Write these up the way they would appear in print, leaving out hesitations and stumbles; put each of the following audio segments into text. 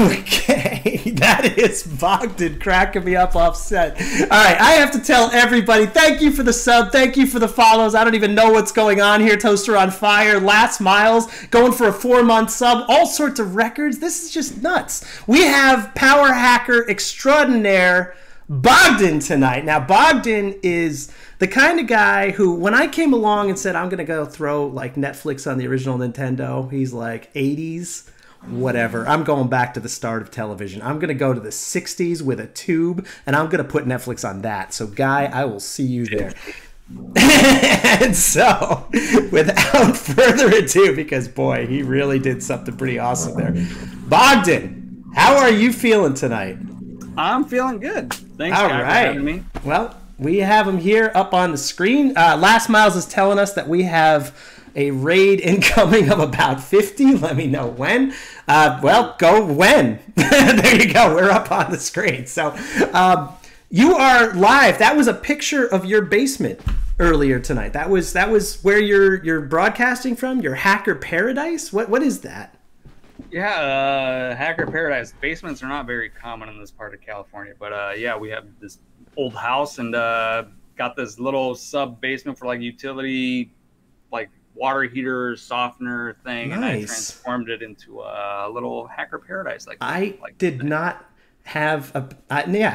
Okay, that is Bogdan cracking me up offset. All right, I have to tell everybody, thank you for the sub, thank you for the follows. I don't even know what's going on here. Toaster on fire, Last Miles, going for a 4-month sub, all sorts of records. This is just nuts. We have power hacker extraordinaire Bogdan tonight. Now, Bogdan is the kind of guy who, when I came along and said, I'm going to go throw like Netflix on the original Nintendo, he's like, 80s, whatever. I'm going back to the start of television. I'm going to go to the 60s with a tube, and I'm going to put Netflix on that. So, guy, I will see you there. And so, without further ado, because, boy, he really did something pretty awesome there. Bogdan, how are you feeling tonight? I'm feeling good. Thanks, All guy, right. for having me. Well, we have him here up on the screen. Last Miles is telling us that we have a raid incoming of about 50. Let me know when. Well, go when. There you go. We're up on the screen. So you are live. That was a picture of your basement earlier tonight. That was where you're broadcasting from. Your hacker paradise. What is that? Yeah, hacker paradise. Basements are not very common in this part of California, but yeah, we have this old house and got this little sub basement for like utility, like water heater softener thing. Nice. And I transformed it into a little hacker paradise. Like I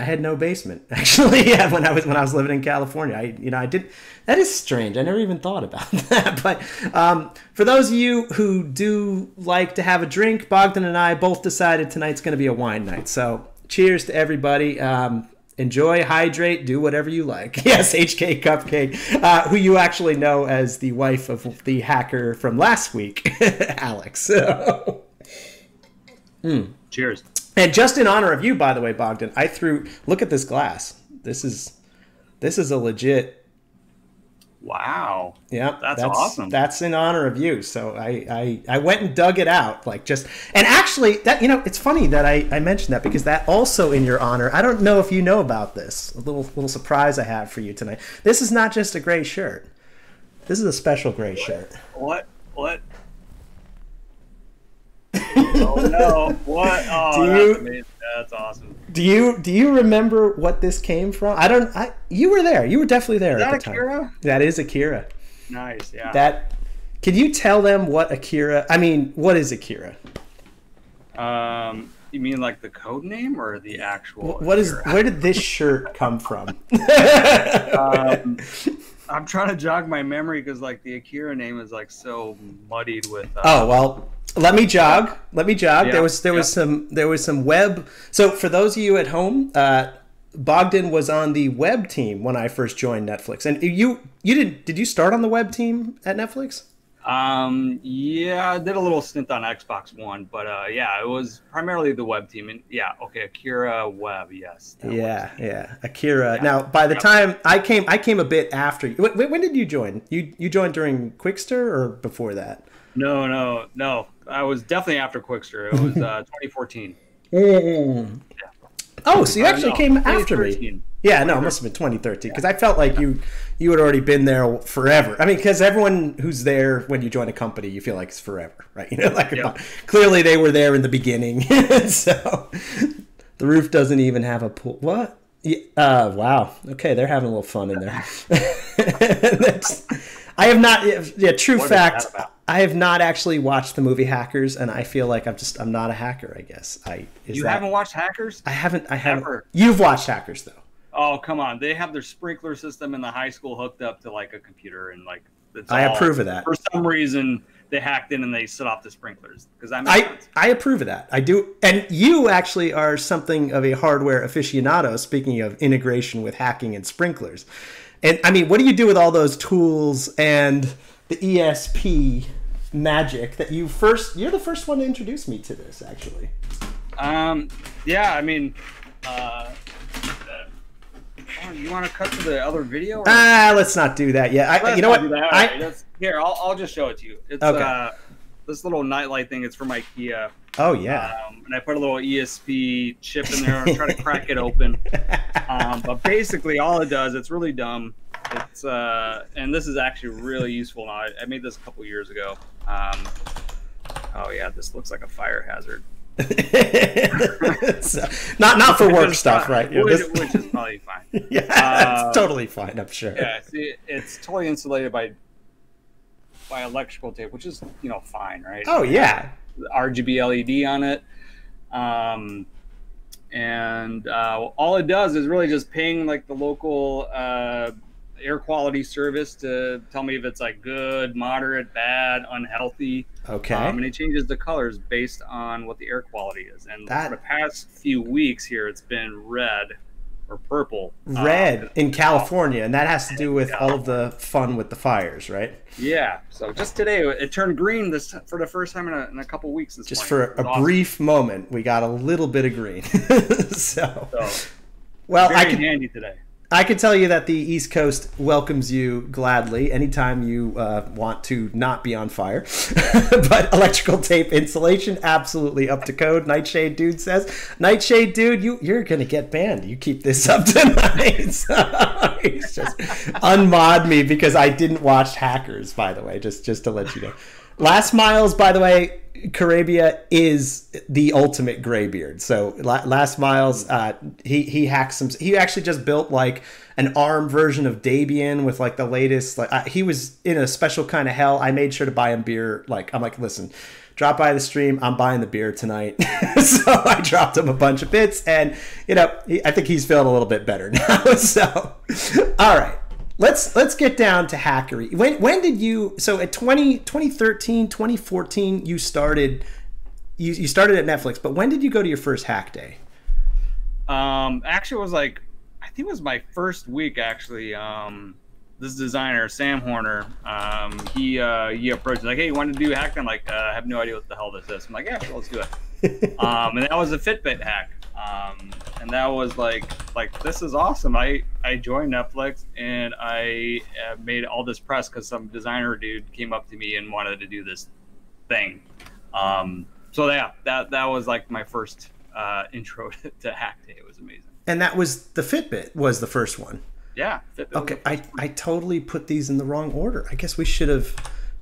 had no basement actually. Yeah, when I was living in California, that is strange. I never even thought about that. But for those of you who do like to have a drink, Bogdan and I both decided tonight's going to be a wine night. So cheers to everybody. Enjoy, hydrate, do whatever you like. Yes, HK Cupcake, who you actually know as the wife of the hacker from last week, Alex. So. Cheers. And just in honor of you, by the way, Bogdan, I threw. Look at this glass. This is a legit. Wow. Yeah, that's awesome. That's in honor of you. So I went and dug it out, like just. And actually, that it's funny that I mentioned that, because that also in your honor. I don't know if you know about this. A little surprise I have for you tonight. This is not just a gray shirt. This is a special gray shirt. What? Oh no! What? Oh, that's awesome. Do you remember what this came from? I don't. You were there. You were definitely there. Is that Akira? That is Akira. Nice. Yeah. Can you tell them what Akira? I mean, what is Akira? You mean like the code name or the actual? What Akira? Where did this shirt come from? I'm trying to jog my memory, because like the Akira name is like so muddied with. Oh well. Let me jog. Yeah. There was some web. So for those of you at home, Bogdan was on the web team when I first joined Netflix. And did you start on the web team at Netflix? Yeah, I did a little stint on Xbox One, but yeah, it was primarily the web team. And yeah, okay, Akira Web, yes. Yeah, yeah, Akira. Yeah. Now, by the time I came a bit after you. When did you join? You joined during Qwikster or before that? No. I was definitely after Qwikster. It was 2014. Mm. Yeah. Oh, so you actually came after me. Yeah, no, it must have been 2013, because I felt like you had already been there forever. I mean, because everyone who's there when you join a company, you feel like it's forever, right? Clearly they were there in the beginning. So the roof doesn't even have a pool. What? Yeah, wow. Okay, they're having a little fun in there. I have not. Yeah, true fact. I have not actually watched the movie Hackers, and I feel like I'm not a hacker, I guess. You haven't watched Hackers? I haven't. Ever. You've watched Hackers though. Oh, come on! They have their sprinkler system in the high school hooked up to like a computer, and like I approve of that. For some reason, they hacked in and they set off the sprinklers. Because I approve of that. I do. And you actually are something of a hardware aficionado. Speaking of integration with hacking and sprinklers, and I mean, what do you do with all those tools and the ESP magic that you're the first one to introduce me to this, actually. Yeah, I mean, you want to cut to the other video? Let's not do that yet. You know what? Here, I'll just show it to you. It's okay. This little nightlight thing. It's from IKEA. Oh yeah. And I put a little ESP chip in there and try to crack it open. But basically, all it does, it's really dumb. It's and this is actually really useful now. I made this a couple years ago. Oh yeah, this looks like a fire hazard. Not for work stuff, right? Which is probably fine. Yeah, it's totally fine, I'm sure. Yeah, see, it's totally insulated by electrical tape, which is, you know, fine, right? Oh yeah, RGB LED on it, all it does is really just ping like the local air quality service to tell me if it's like good, moderate, bad, unhealthy. Okay. And it changes the colors based on what the air quality is. And for the past few weeks here, it's been red or purple. Red in California, and that has to do with all of the fun with the fires, right? Yeah. So just today, it turned green for the first time in a couple weeks. This just morning. For a brief moment, we got a little bit of green. So well, very handy today. I can tell you that the East Coast welcomes you gladly anytime you want to not be on fire. But electrical tape insulation, absolutely up to code. Nightshade Dude says, Nightshade Dude, you're going to get banned. You keep this up tonight. So he's just unmod me because I didn't watch Hackers, by the way, just to let you know. Last Miles, by the way, Carabia is the ultimate graybeard. So Last Miles, he hacks some. He actually just built like an ARM version of Debian with like the latest. Like he was in a special kind of hell. I made sure to buy him beer. Like I'm like, listen, drop by the stream. I'm buying the beer tonight. So I dropped him a bunch of bits, and you know, I think he's feeling a little bit better now. So all right. Let's get down to hackery. When did you, so at 2013, 2014, you started at Netflix, but when did you go to your first hack day? Actually it was like, I think it was my first week actually. This designer, Sam Horner, he approached me like, hey, you want to do a hack? I'm like, I have no idea what the hell this is. I'm like, yeah, sure, let's do it. And that was a Fitbit hack. And that was like this is awesome. I joined Netflix and I made all this press because some designer dude came up to me and wanted to do this thing. So yeah, that was like my first intro to Hack Day. It was amazing. And that was the Fitbit was the first one. Yeah. Fitbit. Okay, I totally put these in the wrong order. I guess we should have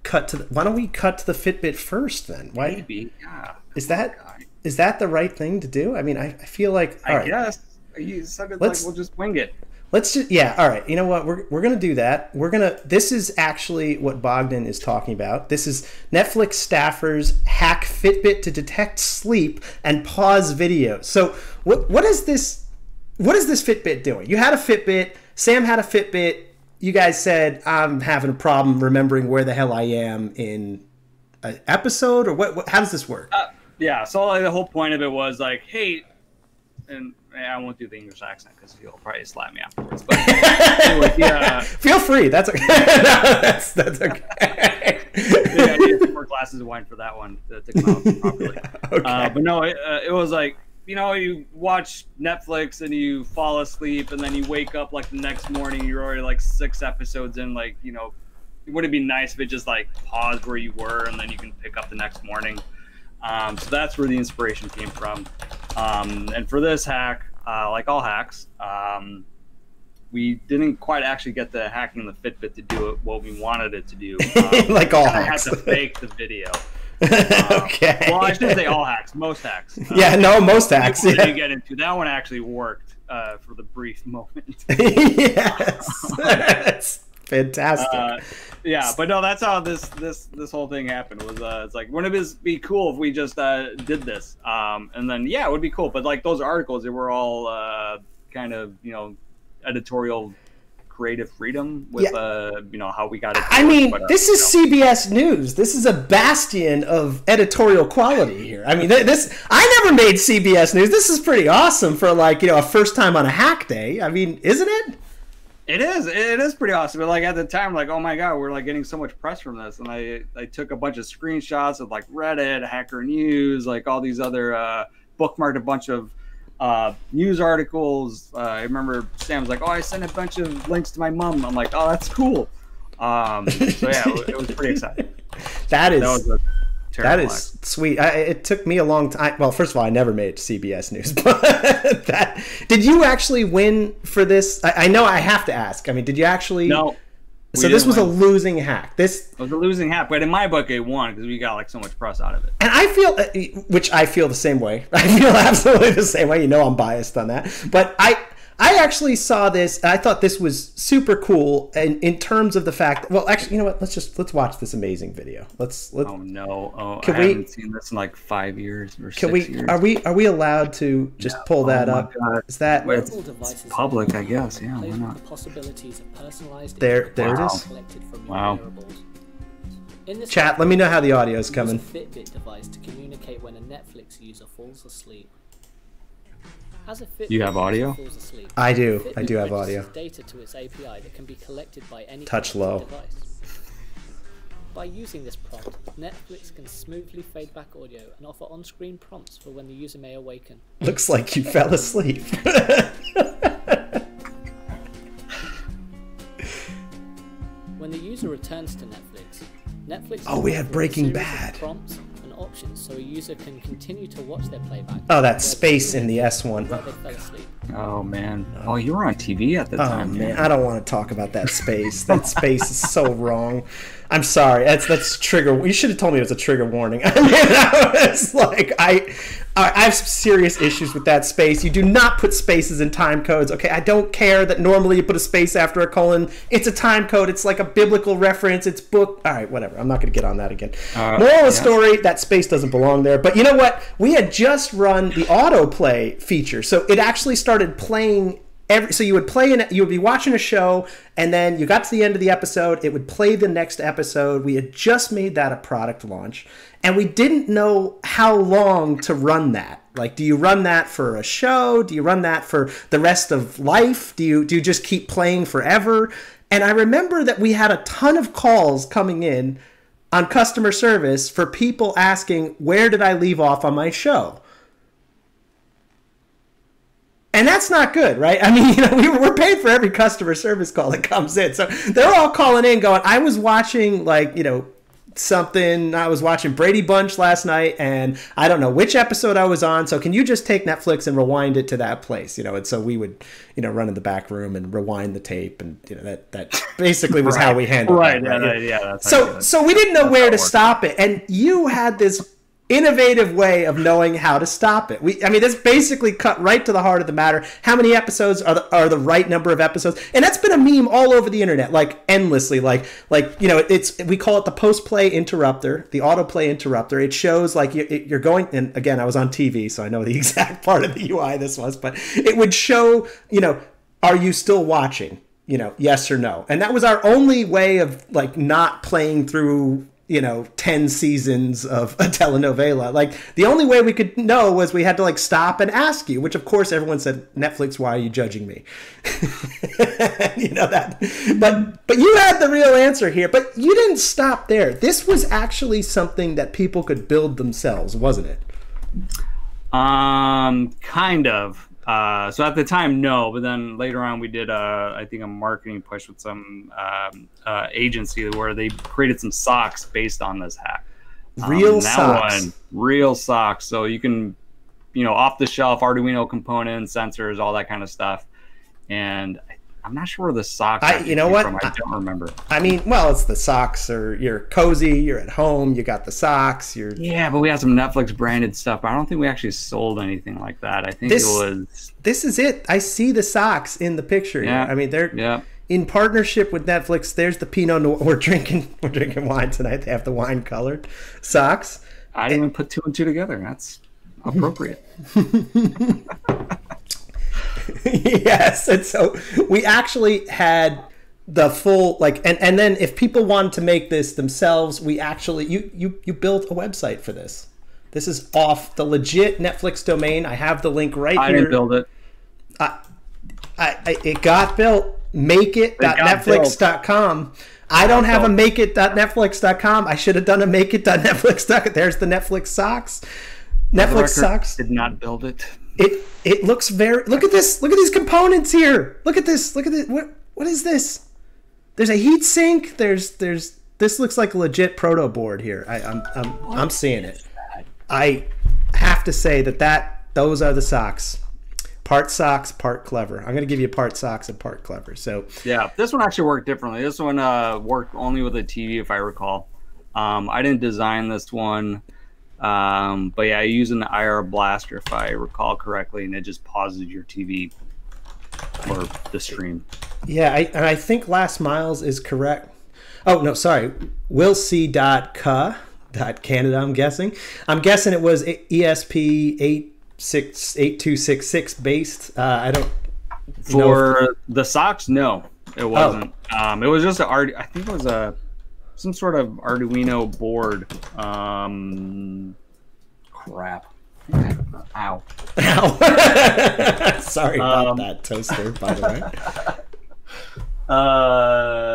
cut to. Why don't we cut to the Fitbit first then? Why? Maybe. Yeah. Is that? Is that the right thing to do? I mean, I feel like all right. I guess you sounded like we'll just wing it. Let's just yeah. All right. You know what? We're gonna do that. We're gonna. This is actually what Bogdan is talking about. This is Netflix staffers hack Fitbit to detect sleep and pause video. So what is this? What is this Fitbit doing? You had a Fitbit. Sam had a Fitbit. You guys said I'm having a problem remembering where the hell I am in an episode or what? How does this work? Yeah, so like the whole point of it was like, hey, and I won't do the English accent because he'll probably slap me afterwards. But anyway, yeah, feel free. That's okay. No, that's okay. Yeah, I need 4 glasses of wine for that one to come out properly. Yeah, okay. But no, it was like, you know, you watch Netflix and you fall asleep, and then you wake up like the next morning. You're already like 6 episodes in. Like, you know, would it be nice if it just like paused where you were and then you can pick up the next morning? So that's where the inspiration came from. And for this hack, like all hacks, we didn't quite actually get the hacking the Fitbit to do it what we wanted it to do. Like all hacks. I had to fake the video. Okay. Well, I shouldn't say all hacks, most hacks. Yeah, no, most hacks. Yeah. You get into that one actually worked for the brief moment. Yes. That's fantastic. Yeah, but no, that's how this whole thing happened. Was it's like, wouldn't it be cool if we just did this? And then yeah, it would be cool. But like those articles, they were all kind of, you know, editorial, creative freedom with yeah. You know how we got it. I mean, this is CBS News. This is a bastion of editorial quality here. I mean, this I never made CBS News. This is pretty awesome for like, you know, a first time on a hack day. I mean, isn't it? It is. It is pretty awesome. But like at the time, like, oh my god, we're like getting so much press from this, and I took a bunch of screenshots of like Reddit, Hacker News, like all these other bookmarked a bunch of news articles. I remember Sam was like, oh, I sent a bunch of links to my mom. I'm like, oh, that's cool. So yeah, it was pretty exciting. That is sweet. It took me a long time. Well, first of all, I never made CBS News. But did you actually win for this? I know I have to ask. I mean, did you actually? No, So this was a losing hack. This was a losing hack, but in my book, it won because we got like so much press out of it. And I feel, which I feel the same way. I feel absolutely the same way. You know, I'm biased on that, but I actually saw this. And I thought this was super cool, and in terms of the fact, well, actually, you know what? Let's watch this amazing video. Let's. Oh no! Oh, I haven't seen this in like 5 years or 6 years. Are we allowed to just pull that up? God. Is that it's public? I guess. Yeah. Why not? There it is. Wow. Chat. Let me know how the audio is coming. Use a Fitbit device to communicate when a Netflix user falls asleep. You have audio? I do. I do have audio. Data to its API that can be collected by any touch low device. By using this prompt, Netflix can smoothly fade back audio and offer on-screen prompts for when the user may awaken. Looks like you fell asleep. When the user returns to Netflix, oh, we had Breaking Bad. Options so a user can continue to watch their playback. Oh, that space in the S1. Oh man. Oh, you were on TV at the time. Oh man, I don't want to talk about that space. That space is so wrong. I'm sorry. That's trigger. You should have told me it was a trigger warning. I mean, I was like, I have some serious issues with that space. You do not put spaces in time codes. Okay, I don't care that normally you put a space after a colon. It's a time code. It's like a biblical reference. It's book. All right, whatever. I'm not going to get on that again. Moral of the story, that space doesn't belong there. But you know what? We had just run the autoplay feature. So it actually started playing so you would play and you would be watching a show, and then you got to the end of the episode, it would play the next episode. We had just made that a product launch, and we didn't know how long to run that. Like, do you run that for a show? Do you run that for the rest of life? Do you just keep playing forever? And I remember that we had a ton of calls coming in on customer service for people asking, where did I leave off on my show? And that's not good, right? I mean, you know, we're paid for every customer service call that comes in. So they're all calling in going, I was watching, like, you know, something. I was watching Brady Bunch last night, and I don't know which episode I was on. So can you just take Netflix and rewind it to that place? You know, and so we would, you know, run in the back room and rewind the tape. And, you know, that basically was how we handled it. Right, that's so we didn't know where to stop it. And you had this innovative way of knowing how to stop it. I mean, that's basically cut right to the heart of the matter. How many episodes are the right number of episodes? And that's been a meme all over the internet, like endlessly. Like you know, we call it the post-play interrupter, the autoplay interrupter. It shows like you're going, and again, I was on TV, so I know the exact part of the UI this was, but it would show, you know, are you still watching? You know, yes or no. And that was our only way of like not playing through, you know, 10 seasons of a telenovela. Like, the only way we could know was we had to like stop and ask you, which of course everyone said, Netflix, why are you judging me? You know that. But you had the real answer here, but you didn't stop there. This was actually something that people could build themselves, wasn't it? Kind of. So at the time, no, but then later on we did, I think, a marketing push with some agency where they created some socks based on this hack. Real socks. Real socks. So you can, you know, off the shelf Arduino components, sensors, all that kind of stuff. And I'm not sure where the socks are. You know what? From. I don't remember. I mean, well, it's the socks, or you're cozy, you're at home, you got the socks. You're yeah, but we had some Netflix branded stuff. But I don't think we actually sold anything like that. I think this is it. I see the socks in the picture. Yeah, I mean they're in partnership with Netflix. There's the Pinot Noir. We're drinking wine tonight. They have the wine colored socks. I didn't even put two and two together. That's appropriate. Yes, and so we actually had the full like, and then if people wanted to make this themselves, we actually you built a website for this. This is off the legit Netflix domain. I have the link right here. I didn't build it. It got built. Makeit.netflix.com. I don't have a makeit.netflix.com. I should have done a makeit.netflix.com. There's the Netflix socks. Netflix socks did not build it. It looks very, look at this, look at these components here. Look at this, what is this? There's a heat sink, there's this looks like a legit proto board here. I'm seeing it. I have to say that those are the socks. part socks, part clever. I'm going to give you part socks and part clever. So yeah, this one actually worked differently. This one worked only with a TV, if I recall. I didn't design this one, but yeah, I used an IR blaster, if I recall correctly, and it just pauses your TV or the stream. Yeah, I think last miles is correct. Oh no, sorry, willc.ca.canada. I'm guessing it was ESP8266 based. I don't know. The socks, no, it wasn't. Oh. It was just I think it was a some sort of Arduino board. Crap. Ow. Ow. Sorry about that, toaster, by the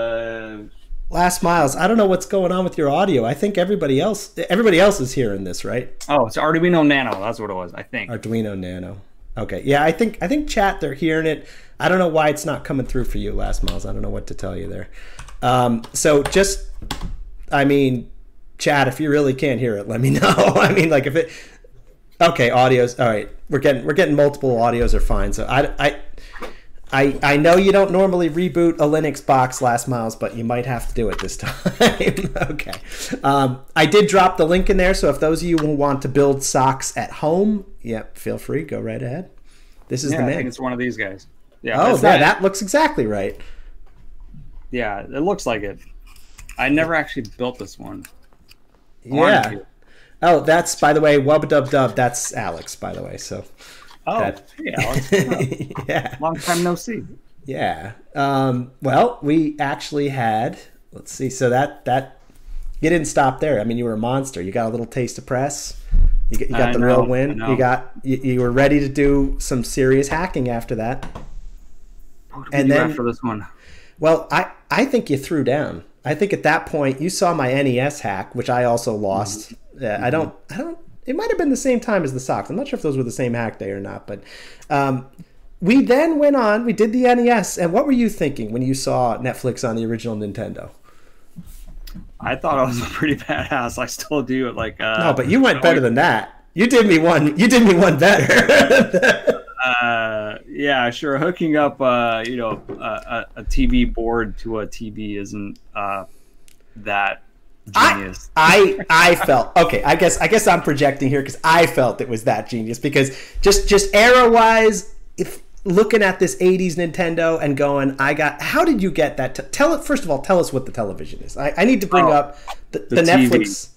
way. Last miles, I don't know what's going on with your audio. I think everybody else is hearing this, right? Oh, it's Arduino Nano. That's what it was, I think. Arduino Nano. Okay. Yeah, I think chat, they're hearing it. I don't know why it's not coming through for you, last miles. I don't know what to tell you there. So just, I mean, chat, if you really can't hear it, let me know. I mean, like if it, okay, audios. All right. We're getting multiple audios are fine. So I know you don't normally reboot a Linux box, last miles, but you might have to do it this time. Okay. I did drop the link in there. So if those of you who want to build socks at home, yep, feel free, go right ahead. This is the man. I think it's one of these guys. Yeah. Oh, yeah, that looks exactly right. Yeah, it looks like it. I never actually built this one. Yeah. Oh, that's, by the way, wub-dub-dub, that's Alex, by the way, so. Oh, hey, Alex. Yeah. Long time no see. Yeah. Well, we actually had, let's see, so that, you didn't stop there. I mean, you were a monster. You got a little taste of press. You got the real win. You were ready to do some serious hacking after that. What did we do after this one? Well, I think you threw down. I think at that point you saw my NES hack, which I also lost. Mm-hmm. I don't. It might have been the same time as the socks. I'm not sure if those were the same hack day or not. But we then went on. We did the NES. And what were you thinking when you saw Netflix on the original Nintendo? I thought I was a pretty badass. I still do it. Like no, but you went better than that. You did me one. You did me one better. Yeah, sure. Hooking up, you know, a TV board to a TV isn't that genius. I felt okay. I guess I'm projecting here because I felt it was that genius because just era wise, if looking at this '80s Nintendo and going, I got. How did you get that? Tell it first of all. Tell us what the television is. I need to bring up the Netflix.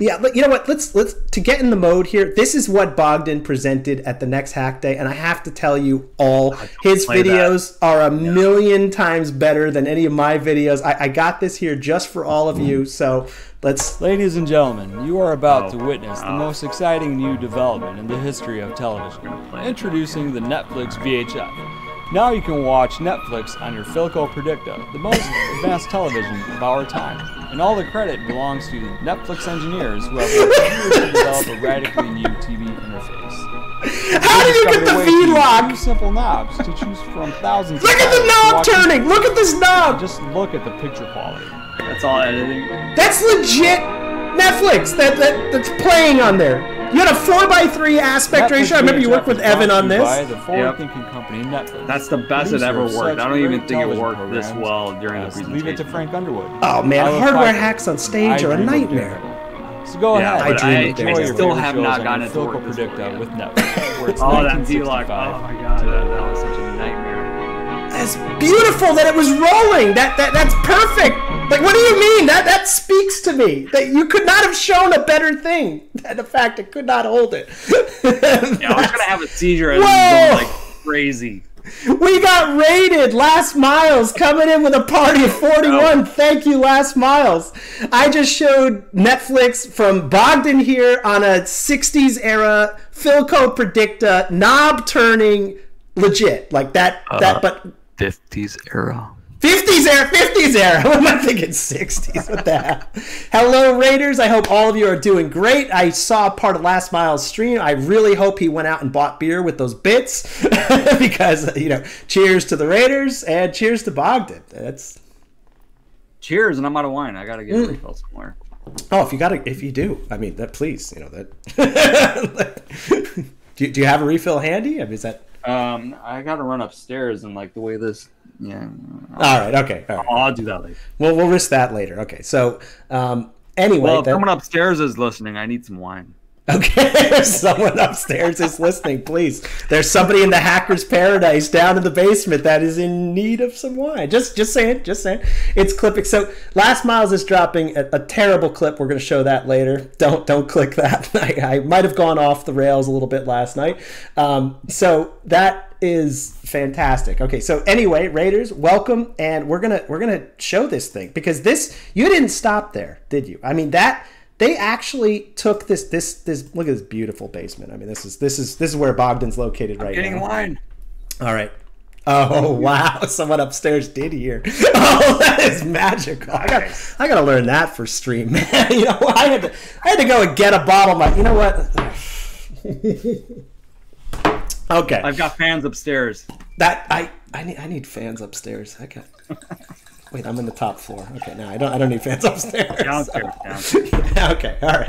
Yeah, but you know what? Let's to get in the mode here. This is what Bogdan presented at the next hack day, and I have to tell you all his videos are a million times better than any of my videos. I got this here just for all of you. So let's, ladies and gentlemen, you are about to witness the most exciting new development in the history of television. Introducing the Netflix VHF. Now you can watch Netflix on your Philco Predicta, the most advanced television of our time. And all the credit belongs to Netflix engineers who have worked to develop a radically new TV interface. How do you get the feedlock? Simple knobs to choose from thousands. Look at the knob turning! Look at this knob! Just look at the picture quality. That's all editing. That's legit Netflix that's playing on there. You had a 4:3 aspect ratio. I remember you worked with Evan on this. Yep. That's the best it ever worked. I don't even think it worked this well during the presentation. Leave it to Frank Underwood. Oh man, hardware hacks on stage are a nightmare. So go ahead. I still have not gotten it to work this well with Netflix. Oh, that D-Lock. Oh my god, that was such a nightmare. That's beautiful that it was rolling. That's perfect. Like, what do you mean? That speaks to me. That you could not have shown a better thing than the fact it could not hold it. Yeah, I was gonna have a seizure and like crazy. We got raided. Last Miles coming in with a party of 41. Thank you, Last Miles. I just showed Netflix from Bogdan here on a 60s era Philco Predicta knob turning legit like that. That but 50s era. 50s era. What am I thinking? 60s. What the hell? Hello, Raiders. I hope all of you are doing great. I saw part of Last Miles' stream. I really hope he went out and bought beer with those bits because, you know, cheers to the Raiders and cheers to Bogdan. That's cheers, and I'm out of wine. I got to get a refill somewhere. Oh, if you do, I mean, that please, you know that. do you have a refill handy? I mean, is that I gotta run upstairs and like the way this. Yeah. All right. Okay. All right. I'll do that later. Well, we'll risk that later. Okay. So anyway, well, if someone upstairs is listening, I need some wine. Okay, if someone upstairs is listening, please. There's somebody in the hacker's paradise down in the basement that is in need of some wine. Just saying, just saying. It's clipping. So Last Miles is dropping a terrible clip. We're going to show that later. Don't click that. I might have gone off the rails a little bit last night. So that is fantastic. Okay, so anyway, Raiders, welcome, and we're gonna show this thing because this you didn't stop there, did you? I mean that. They actually took this look at this beautiful basement. I mean, this is where Bogdan's located right now. Getting wine. All right. Oh wow! Someone upstairs did hear. Oh, that is magical. I gotta learn that for stream, man. You know, I had to go and get a bottle. Of my, you know what? Okay. I've got fans upstairs. That I need fans upstairs. I got. Wait, I'm in the top floor. Okay, no, I don't need fans upstairs. Downstairs. Okay, all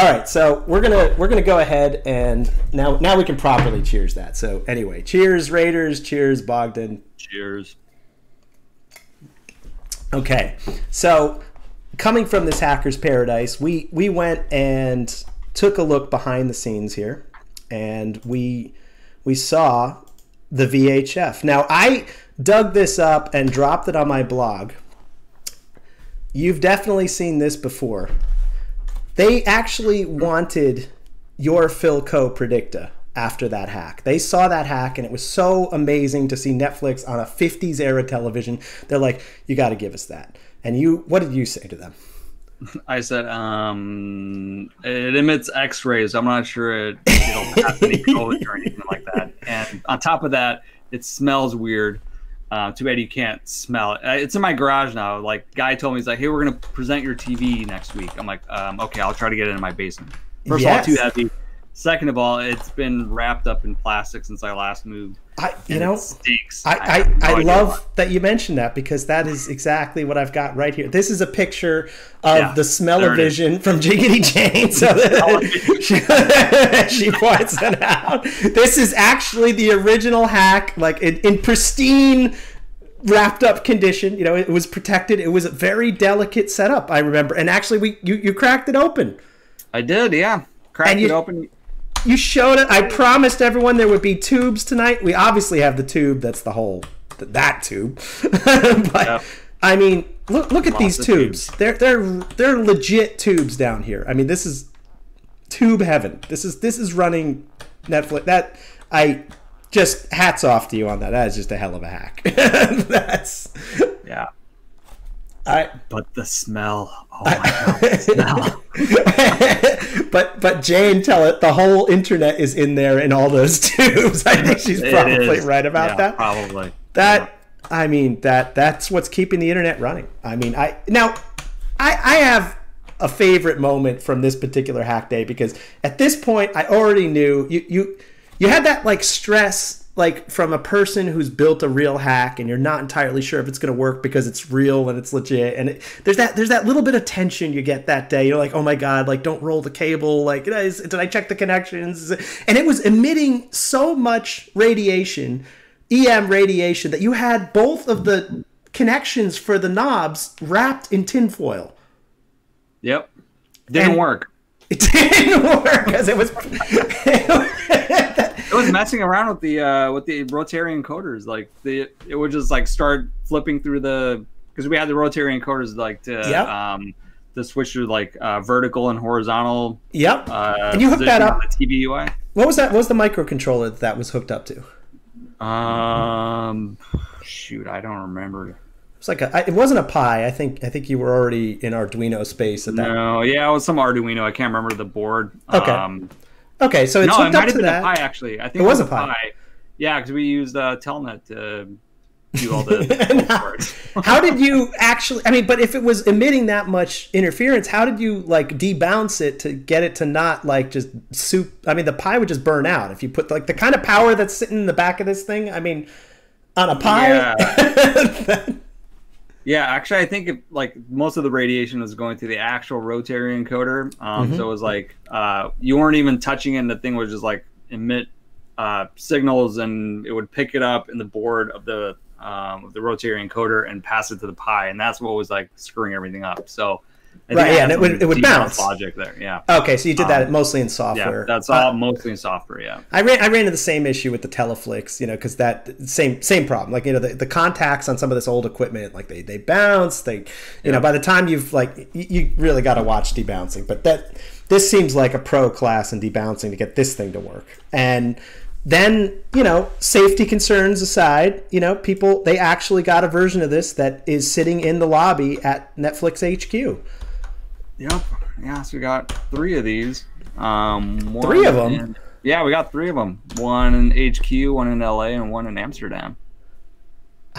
right. So we're gonna go ahead and now we can properly cheers that. So anyway, cheers Raiders, cheers Bogdan. Cheers. Okay, so coming from this hacker's paradise, we went and took a look behind the scenes here, and we saw the VHF. Now I dug this up and dropped it on my blog. You've definitely seen this before. They actually wanted your Philco Predicta after that hack. They saw that hack and it was so amazing to see Netflix on a 50s era television. They're like, you got to give us that. And you, what did you say to them? I said, it emits X-rays. I'm not sure it'll have any color or anything like that. And on top of that, it smells weird. Too bad you can't smell it. It's in my garage now. Like, guy told me, he's like, hey, we're going to present your TV next week. I'm like, okay, I'll try to get it in my basement. First of all, too heavy. Second of all, it's been wrapped up in plastic since I last moved. It stinks. I love that you mentioned that because that is exactly what I've got right here. This is a picture of the smell-o-vision from Jiggity Jane. So she points it out. This is actually the original hack, like in pristine wrapped up condition. You know, it was protected. It was a very delicate setup, I remember. And actually, you cracked it open. I did, yeah. Cracked it open. You showed it. I promised everyone there would be tubes tonight. We obviously have the tube. That's the whole that tube. But yeah. I mean, look at these tubes. They're legit tubes down here. I mean, this is tube heaven. This is running Netflix. That I just hats off to you on that. That is just a hell of a hack. That's yeah. But the smell, oh my God, the smell. but Jane, tell it, the whole internet is in there in all those tubes. I think she's probably right about that. Probably. I mean, that's what's keeping the internet running. I mean, I have a favorite moment from this particular hack day because at this point I already knew you had that like stress. Like from a person who's built a real hack and you're not entirely sure if it's going to work because it's real and it's legit. And there's that little bit of tension you get that day. You're like, oh my God, like don't roll the cable. Like, did I check the connections? And it was emitting so much radiation, EM radiation, that you had both of the connections for the knobs wrapped in tinfoil. Yep. Didn't work. It didn't work because it was... It was messing around with the rotary encoders. Like it would just like start flipping through the, because we had the rotary encoders like to to switch to like vertical and horizontal. Yep. And you hooked that up. The TV UI. What was that? What was the microcontroller that was hooked up to? Shoot, I don't remember. It's like it wasn't a Pi. I think you were already in Arduino space at that. No, yeah, it was some Arduino. I can't remember the board. Okay. Okay, so it's hooked up to that. No, it might have been a Pi, actually. I think it was a Pi. Yeah, because we used Telnet to do all the parts. How did you actually... I mean, but if it was emitting that much interference, how did you, like, debounce it to get it to not, like, just soup... I mean, the Pi would just burn out. If you put, like, the kind of power that's sitting in the back of this thing, I mean, on a Pi... Yeah. Yeah, actually, I think if, like most of the radiation was going through the actual rotary encoder, so it was like you weren't even touching it, and the thing was just like emit signals, and it would pick it up in the board of the rotary encoder and pass it to the Pi, and that's what was like screwing everything up. So right, yeah, and it would bounce logic there. Yeah. Okay, so you did that mostly in software. Yeah, that's all mostly in software. Yeah. I ran into the same issue with the Teleflix, you know, because that same problem. Like, you know, the contacts on some of this old equipment, like they bounce. They, you know, by the time you've like you really got to watch debouncing. But this seems like a pro class in debouncing to get this thing to work. And then, you know, safety concerns aside, you know, people, they actually got a version of this that is sitting in the lobby at Netflix HQ. Yep. Yeah, so we got three of these. Three of them? Yeah, we got three of them. One in HQ, one in LA, and one in Amsterdam.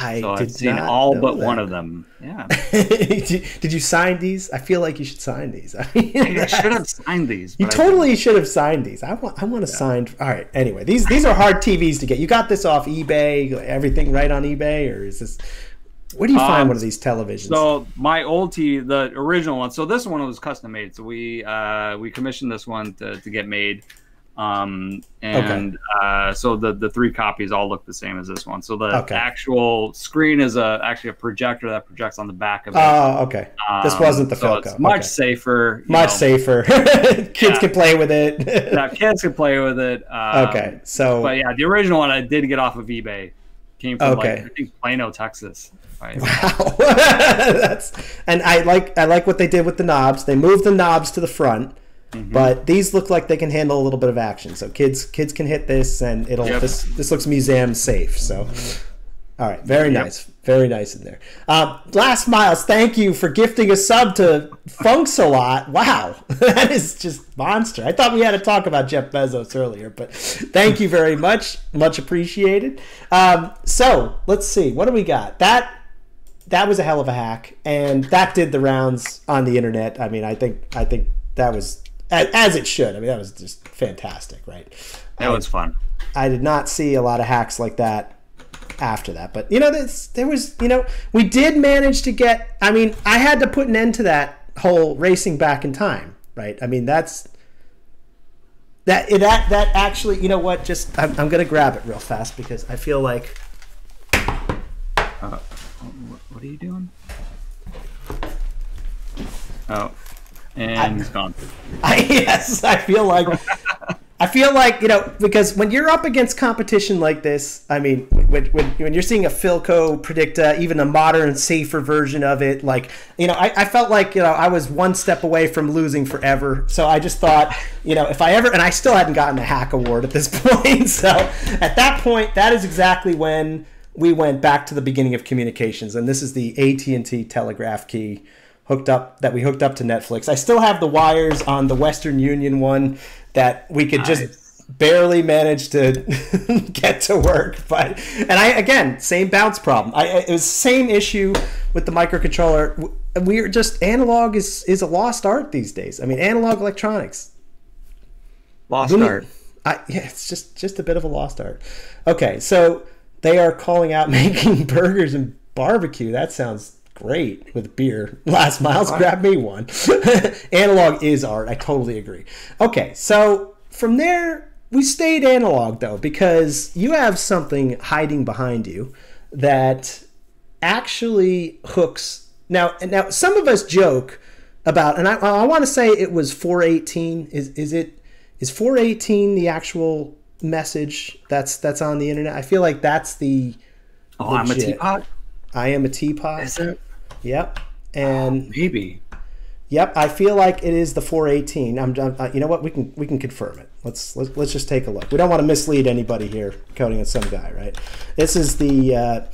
I've seen all but one of them. Yeah. Did you sign these? I feel like you should sign these. I mean, I should have signed these. You totally should have signed these. I want to sign. All right. Anyway, these are hard TVs to get. You got this off eBay, everything right on eBay, or is this? Where do you find one of these televisions? So my old TV, the original one. So this one was custom made. So we commissioned this one to get made. So the three copies all look the same as this one. So the actual screen is actually a projector that projects on the back of it. Oh, okay. This wasn't the Philco. So it's much safer. Much safer. Kids can play with it. Kids can play with it. Okay. So, but yeah, the original one I did get off of eBay. Came from like I think Plano, Texas. Right. Wow. And I like what they did with the knobs. They moved the knobs to the front. Mm-hmm. But these look like they can handle a little bit of action, so kids can hit this, and it'll this looks museum safe. So, all right, very nice in there. Last Miles, thank you for gifting a sub to Funks-a-Lot. Wow, that is just monster. I thought we had to talk about Jeff Bezos earlier, but thank you very much, much appreciated. So let's see, what do we got? That was a hell of a hack, and that did the rounds on the internet. I mean, I think that was. As it should. I mean, that was just fantastic, right? That was fun. I did not see a lot of hacks like that after that. But, you know, there was, you know, we did manage to get, I mean, I had to put an end to that whole racing back in time, right? I mean, that actually, you know what, just, I'm going to grab it real fast because I feel like. What are you doing? Oh. And he's gone. I feel like, you know, because when you're up against competition like this, I mean, when you're seeing a Philco Predicta, even a modern, safer version of it, like, you know, I felt like, you know, I was one step away from losing forever. So I just thought, you know, if I ever, and I still hadn't gotten the hack award at this point. So at that point, that is exactly when we went back to the beginning of communications. And this is the AT&T telegraph key. That we hooked up to Netflix. I still have the wires on the Western Union one that we could just barely manage to get to work. But again, same bounce problem. It was same issue with the microcontroller. We're just analog is a lost art these days. I mean, analog electronics. Lost art. Yeah, it's just a bit of a lost art. Okay, so they are calling out making burgers and barbecue. That sounds great with beer. Last Miles, grab me one. Analog is art. I totally agree. Okay, so from there we stayed analog though, because you have something hiding behind you that actually hooks. Now some of us joke about, and I want to say it was 418. Is 418 the actual message that's on the internet? I feel like that's the. Oh, legit. I'm a teapot. I am a teapot. Is it? Yep. And maybe. Yep, I feel like it is the 418. I'm you know what? We can confirm it. Let's just take a look. We don't want to mislead anybody here coding on some guy, right? This is the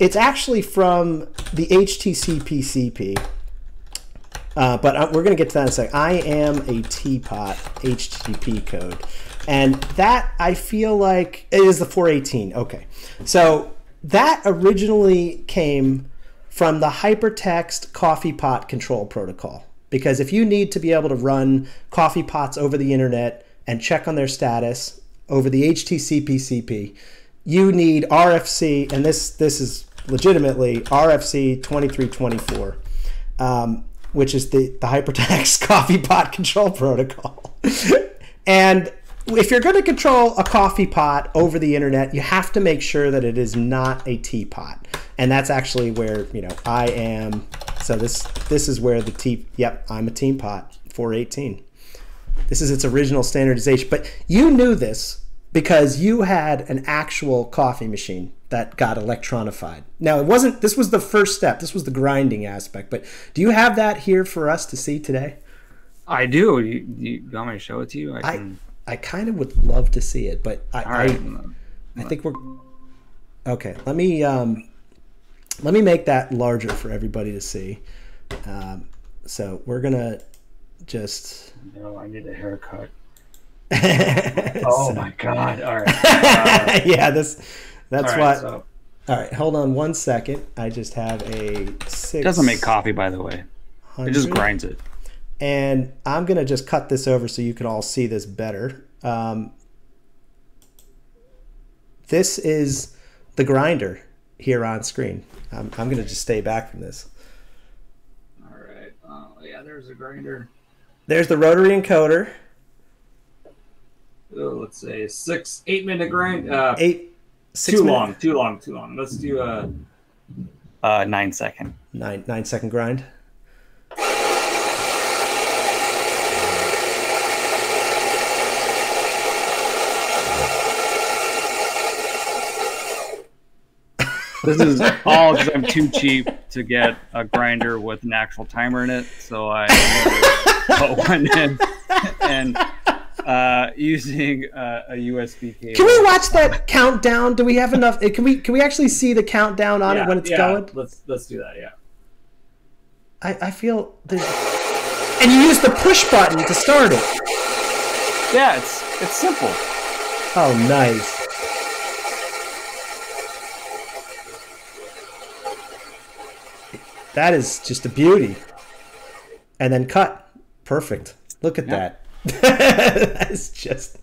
it's actually from the HTCPCP. But we're going to get to that in a sec. I am a teapot HTTP code. And that I feel like it is the 418. Okay. So that originally came from the hypertext coffee pot control protocol, because if you need to be able to run coffee pots over the internet and check on their status over the HTCPCP, you need RFC, and this is legitimately RFC 2324, which is the hypertext coffee pot control protocol. And if you're going to control a coffee pot over the internet, you have to make sure that it is not a teapot. And that's actually where, you know, I am. So this is where the tea, yep, I'm a teapot, 418. This is its original standardization. But you knew this because you had an actual coffee machine that got electronified. Now, it wasn't, this was the first step. This was the grinding aspect. But do you have that here for us to see today? I do. You want me to show it to you? I can... I kind of would love to see it, but I think we're okay. Let me make that larger for everybody to see. So we're gonna just. No, I need a haircut. Oh so, my God! All right. Yeah, that's all right, what. So. All right, hold on one second. I just have a six. It doesn't make coffee, by the way. 100. It just grinds it. And I'm going to just cut this over so you can all see this better. This is the grinder here on screen. I'm going to just stay back from this. All right. Yeah, there's the grinder. There's the rotary encoder. Oh, let's say 8 minute grind. 6 minutes. Too long. Let's do a 9 second. Nine second grind. This is all because I'm too cheap to get a grinder with an actual timer in it, so I put one in and using a USB cable. Can we watch that countdown? Do we have enough? Can we actually see the countdown on it when it's going? Let's do that. Yeah. I feel there's... and you use the push button to start it. Yeah, it's simple. Oh, nice. That is just a beauty. And then cut. Perfect. Look at that. That's just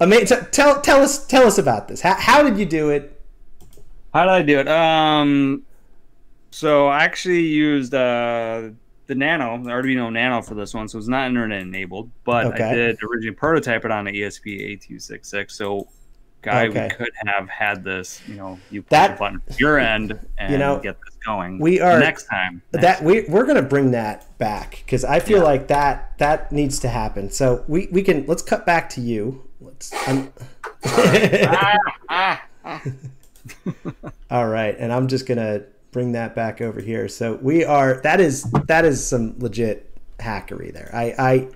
amazing. So tell us about this. How did you do it? How did I do it? So I actually used the Nano, the Arduino Nano for this one. So it's not internet enabled, but I did originally prototype it on an ESP8266. So we could have had this, you know, you put the button from your end and get this going. We are next time we're gonna bring that back because I feel like that needs to happen. So we can let's cut back to you. Let's all right, and I'm just gonna bring that back over here. So we are that is some legit hackery there.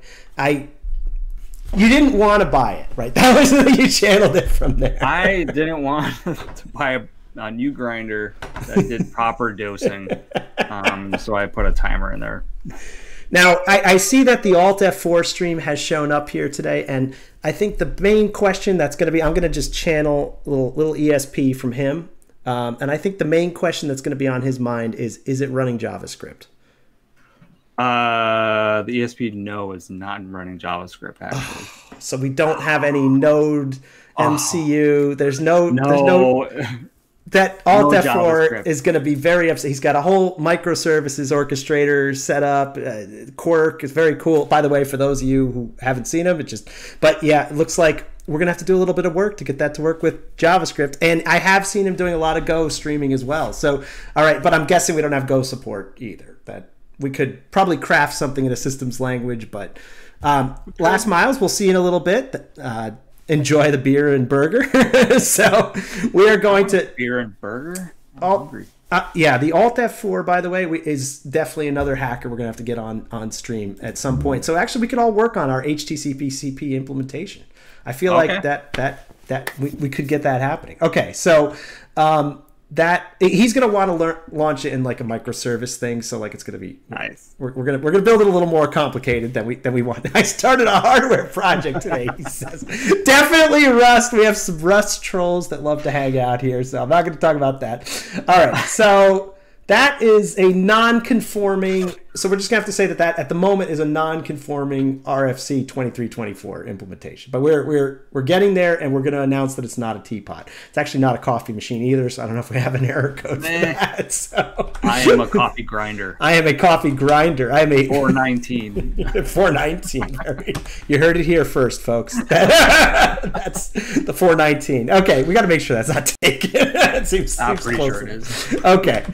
You didn't want to buy it, right? That was you channeled it from there. I didn't want to buy a new grinder that did proper dosing, so I put a timer in there. Now I see that the Alt F4 stream has shown up here today, and I think the main question that's going to be, I'm going to just channel little ESP from him, and I think the main question that's going to be on his mind is it running JavaScript? The ESP no is not running JavaScript actually. Oh, so we don't have any Node MCU. There's no Alt F4 is going to be very upset. He's got a whole microservices orchestrator set up. Quark is very cool. By the way, for those of you who haven't seen him, but yeah, it looks like we're going to have to do a little bit of work to get that to work with JavaScript. And I have seen him doing a lot of Go streaming as well. So, all right, but I'm guessing we don't have Go support either. We could probably craft something in a systems language, but Last Miles, we'll see in a little bit. Enjoy the beer and burger. So we are going to beer and burger. Yeah, the Alt F4, by the way, is definitely another hacker we're gonna have to get on stream at some point. So actually, we could all work on our HTCPCP implementation. I feel like that we could get that happening. Okay, so. That he's going to want to launch it in like a microservice thing, so like it's going to be nice. We're going to build it a little more complicated than we want. I started a hardware project today. He says definitely Rust. We have some Rust trolls that love to hang out here, so I'm not going to talk about that. All right, so that is a non-conforming So we're just going to have to say that that at the moment is a non-conforming RFC 2324 implementation. But we're getting there, and we're going to announce that it's not a teapot. It's actually not a coffee machine either, so I don't know if we have an error code for that. So. I am a coffee grinder. I am a coffee grinder. I am a 419. 419. You heard it here first, folks. That's the 419. Okay, we got to make sure that's not taken. It seems, I'm pretty sure it is. Okay.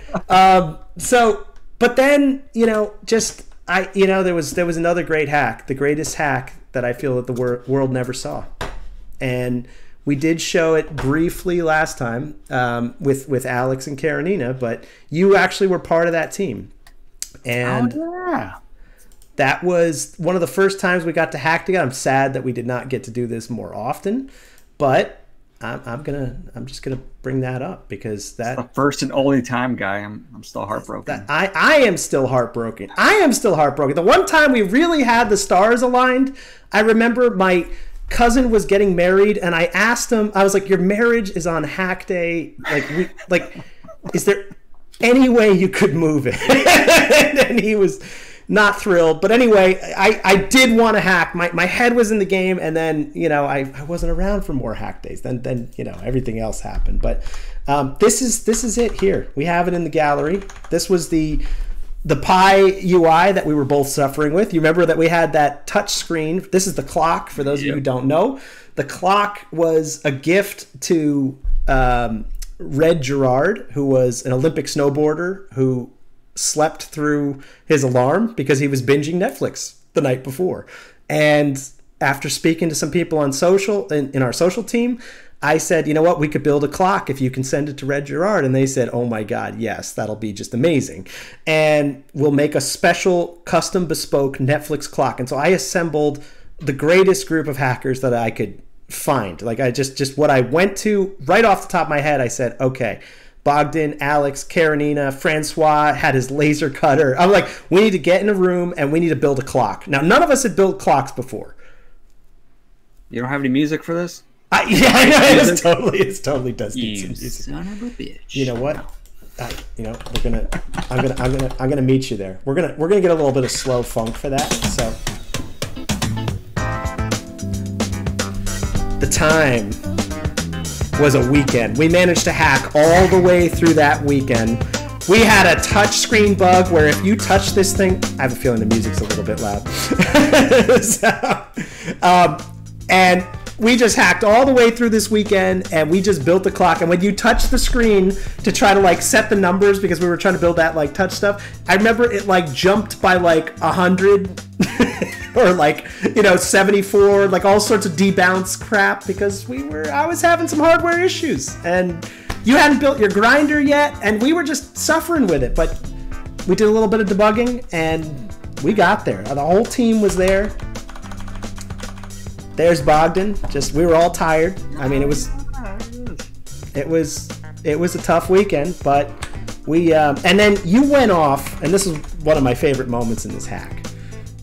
So. But then, you know, just there was another great hack, the greatest hack that I feel that the world never saw, and we did show it briefly last time with Alex and Karenina, but you actually were part of that team, and that was one of the first times we got to hack together. I'm sad that we did not get to do this more often, but I'm just gonna bring that up because that's the first and only time, guy. I'm still heartbroken. I am still heartbroken. I am still heartbroken. The one time we really had the stars aligned, I remember my cousin was getting married, and I asked him. I was like, "Your marriage is on hack day. Like, is there any way you could move it?" And he was not thrilled, but anyway, I did want to hack. My head was in the game, and then, you know, I wasn't around for more hack days. Then you know, everything else happened. But this is it here. We have it in the gallery. This was the Pi UI that we were both suffering with. You remember that we had that touch screen. This is the clock. For those of you who don't know, the clock was a gift to Red Gerard, who was an Olympic snowboarder who slept through his alarm because he was binging Netflix the night before. And after speaking to some people on social, in our social team, I said, you know what, we could build a clock if you can send it to Red Gerard. And they said, oh my God, yes, that'll be just amazing. And we'll make a special custom bespoke Netflix clock. And so I assembled the greatest group of hackers that I could find. Like I just what I went to right off the top of my head, I said, okay, Bogdan, Alex, Karenina, Francois had his laser cutter. I'm like, we need to get in a room and we need to build a clock. Now, none of us had built clocks before. You don't have any music for this? It totally does need some music. Son of a bitch. You know what? You know, I'm gonna meet you there. We're gonna get a little bit of slow funk for that. So the time was a weekend. We managed to hack all the way through that weekend. We had a touch screen bug where if you touch this thing, I have a feeling the music's a little bit loud. And we just hacked all the way through this weekend, and we just built the clock. And when you touch the screen to try to like set the numbers, because we were trying to build that like touch stuff, I remember it like jumped by like 100 or like, you know, 74, like all sorts of debounce crap, because I was having some hardware issues, and you hadn't built your grinder yet, and we were just suffering with it. But we did a little bit of debugging and we got there. The whole team was there. There's Bogdan. Just, we were all tired. I mean, it was a tough weekend, but we and then you went off, and this is one of my favorite moments in this hack.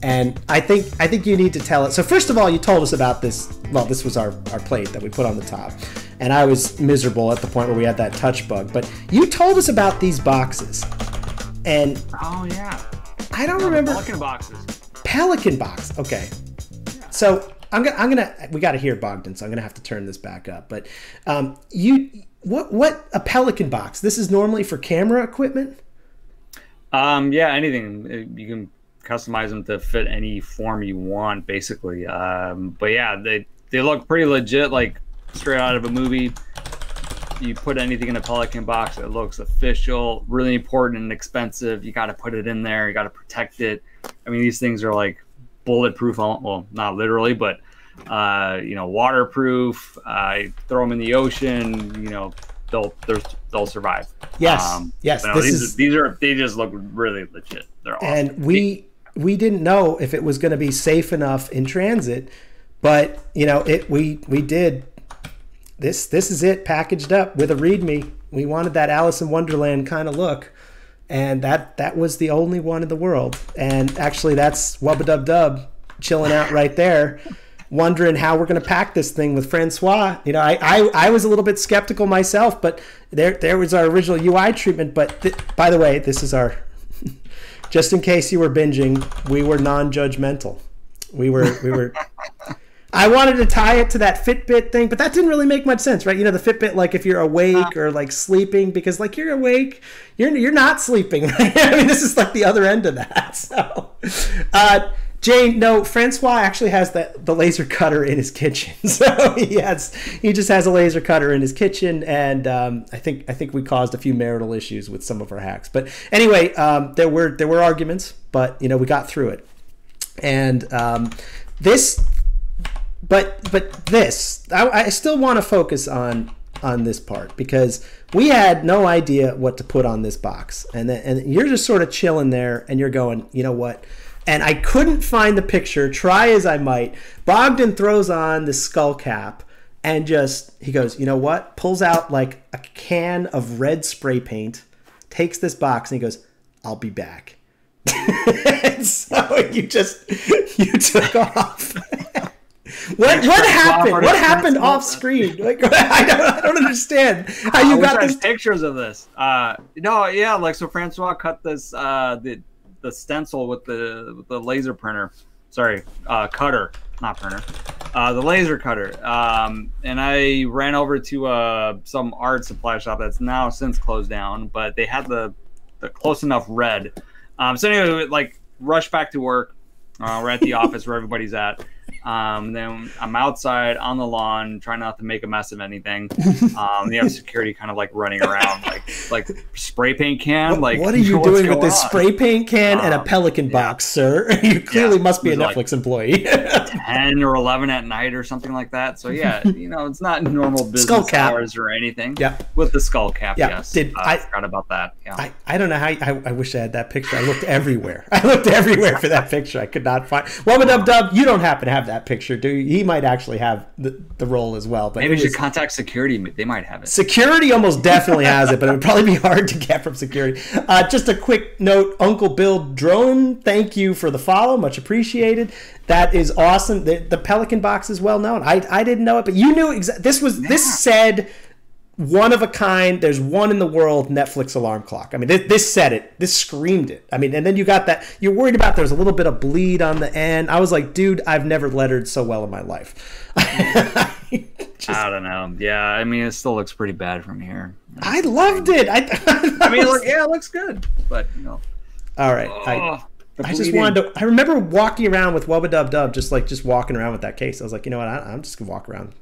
And I think you need to tell it. So first of all, you told us about this. Well, this was our plate that we put on the top. And I was miserable at the point where we had that touch bug. But you told us about these boxes. And oh, yeah. I don't remember. Pelican boxes. Pelican box. Okay. Yeah. So we got to hear Bogdan, so I'm going to have to turn this back up. But what a Pelican box? This is normally for camera equipment? Yeah, anything. You can customize them to fit any form you want, basically. But yeah, they look pretty legit, like straight out of a movie. You put anything in a Pelican box, it looks official, really important and expensive. You got to put it in there, you got to protect it. I mean, these things are like bulletproof. Well, not literally, but you know, waterproof. Throw them in the ocean, you know, they'll survive. Yes, yes. No, these just look really legit. They're awesome. And we didn't know if it was going to be safe enough in transit, but you know, we did. This is it packaged up with a README. We wanted that Alice in Wonderland kind of look, and that was the only one in the world. And actually, that's Wubba Dub Dub chilling out right there, wondering how we're going to pack this thing with Francois. You know, I was a little bit skeptical myself, but there was our original UI treatment. But by the way, this is our Just in case you were binging, we were non-judgmental. We were. I wanted to tie it to that Fitbit thing, but that didn't really make much sense, right? You know, the Fitbit, like if you're awake or like sleeping, because like you're awake, you're not sleeping, right? I mean, this is like the other end of that. So, Jane, no, Francois actually has the laser cutter in his kitchen. So he just has a laser cutter in his kitchen, and I think we caused a few marital issues with some of our hacks. But anyway, there were arguments, but you know, we got through it, and this. But I still want to focus on this part, because we had no idea what to put on this box, and you're just sort of chilling there, and you're going, you know what? And I couldn't find the picture, try as I might. Bogdan throws on the skull cap, and just he goes, you know what? Pulls out like a can of red spray paint, takes this box, and he goes, I'll be back. And so you took off. What happened? What happened off screen? Like, I don't understand how you got these pictures of this. So Francois cut this the stencil with the laser printer. Sorry, cutter, not printer. The laser cutter. And I ran over to some art supply shop that's now since closed down, but they had the close enough red. So anyway, we, like, rushed back to work. We're at the office where everybody's at. Then I'm outside on the lawn trying not to make a mess of anything. You have security kind of like running around, like spray paint can. What are you doing with this spray paint can and a Pelican box, sir? You clearly must be a Netflix employee. 10 or 11 at night or something like that. So yeah, you know, it's not normal business hours or anything. Yeah, with the skull cap. Yeah. Yes, I forgot about that. Yeah. I don't know how. I wish I had that picture. I looked everywhere. I looked everywhere for that picture. I could not find. Well, Dub, you don't happen to have that picture, do you? He might actually have the role as well, but maybe we should contact security. They might have it. Security almost definitely has it, but it would probably be hard to get from security. Just a quick note, Uncle Bill Drone, thank you for the follow, much appreciated. That is awesome. The Pelican box is well known. I didn't know it, but you knew exactly. This said one of a kind. There's one in the world Netflix alarm clock. I mean, this said it. This screamed it. I mean, and then you got that. You're worried about there's a little bit of bleed on the end. I was like, dude, I've never lettered so well in my life. I don't know. Yeah, I mean, it still looks pretty bad from here. I loved it. I mean, it looks good, but you know. All right. I just wanted to. I remember walking around with Wubba Dub Dub, just walking around with that case. I was like, you know what? I'm just gonna walk around.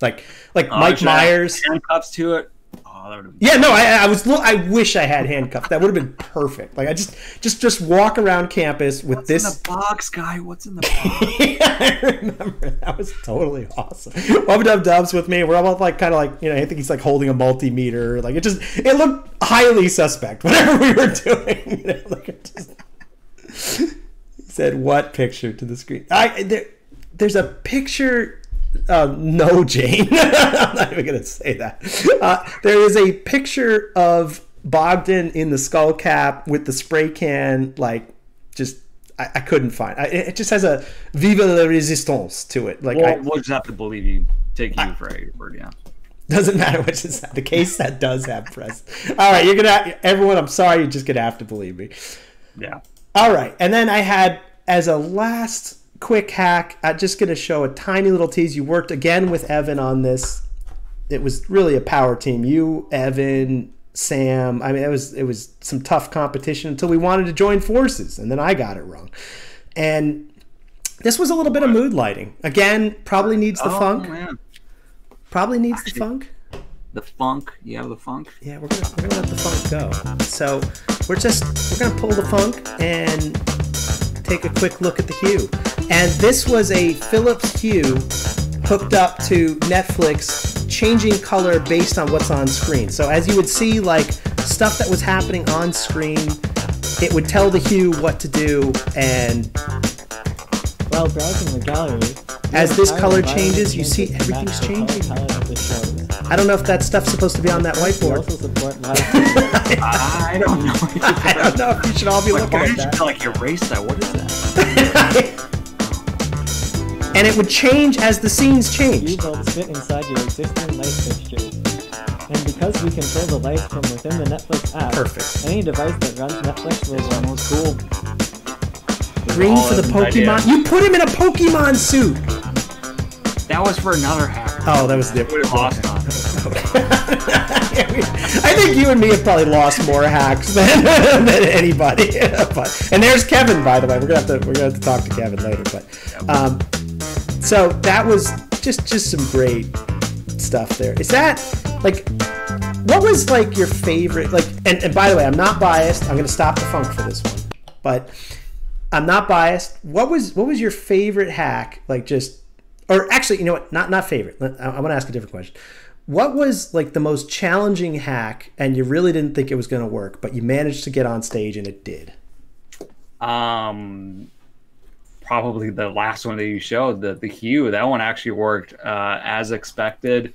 Like Mike Myers handcuffs to it. Oh, that would have been cool. No, I was. I wish I had handcuffs. That would have been perfect. Like I just walk around campus with this. What's in the box, guy? What's in the box? Yeah, I remember that was totally awesome. Wubba Dub Dub's with me. We're all like kind of like, you know, I think he's like holding a multimeter. Like it looked highly suspect. Whatever we were doing, you know, like it just said what picture to the screen. There's a picture. No, Jane. I'm not even going to say that. There is a picture of Bogdan in the skull cap with the spray can. Like, just I couldn't find. It just has a "Vive la Résistance" to it. Like, we'll just have to believe you. Take you for a word. Yeah. Doesn't matter which is the case that does have press. All right, everyone. I'm sorry, you're just gonna have to believe me. Yeah. All right, and then I had as a last quick hack, I'm just going to show a tiny little tease. You worked again with Evan on this. It was really a power team. You, Evan, Sam. I mean, it was some tough competition until we wanted to join forces, and then I got it wrong. And this was a little bit of mood lighting. Again, probably needs the funk. Man. Probably needs the funk. The funk. You have the funk? Yeah, we're gonna let the funk go. So we're going to pull the funk and take a quick look at the Hue. And this was a Philips Hue hooked up to Netflix, changing color based on what's on screen. So as you would see, like, stuff that was happening on screen, it would tell the Hue what to do, and while browsing the gallery, as this color changes, you see everything's changing. I don't know if that stuff's supposed to be on that whiteboard. I don't know. I don't know if you should all be looking at that. Like, erase that. What is that? And it would change as the scenes changed. You both fit inside your existing light fixtures and Because we control the lights from within the Netflix app, perfect. Any device that runs Netflix will run. Cool. Green for the Pokemon. You put him in a Pokemon suit! That was for another hacker. Oh, that was different. We lost on I think you and me have probably lost more hacks than anybody. But, and there's Kevin, by the way. We're gonna have to talk to Kevin later. But so that was just some great stuff there. Is that like what was like your favorite? Like, and by the way, I'm not biased. I'm gonna stop the funk for this one, but I'm not biased. What was your favorite hack? Like just, or actually, you know what? Not favorite. I want to ask a different question. What was like the most challenging hack, and you really didn't think it was going to work, but you managed to get on stage and it did? Probably the last one that you showed, the Hue. That one actually worked as expected.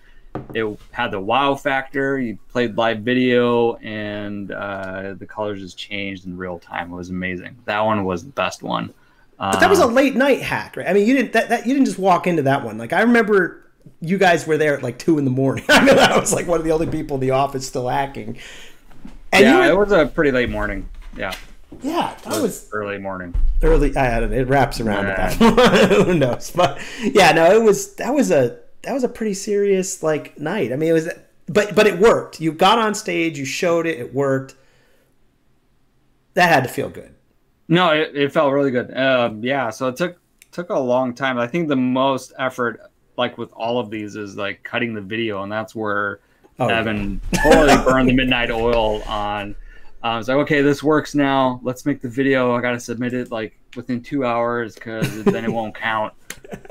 It had the wow factor. You played live video, and the colors just changed in real time. It was amazing. That one was the best one. But that was a late night hack, right? I mean, you didn't just walk into that one. Like I remember. You guys were there at like 2 in the morning. I mean, I was like one of the only people in the office still hacking. And yeah, it was a pretty late morning. Yeah. Yeah, that was early morning. Early, I don't know. It wraps around at that. Who knows? But yeah, no, it was that was a pretty serious like night. I mean, it was, but it worked. You got on stage, you showed it, it worked. That had to feel good. No, it felt really good. Yeah, so it took a long time. I think the most effort. Like with all of these is like cutting the video, and that's where Evan totally burned the midnight oil on. It's like, okay, this works now. Let's make the video. I got to submit it like within 2 hours because then it won't count.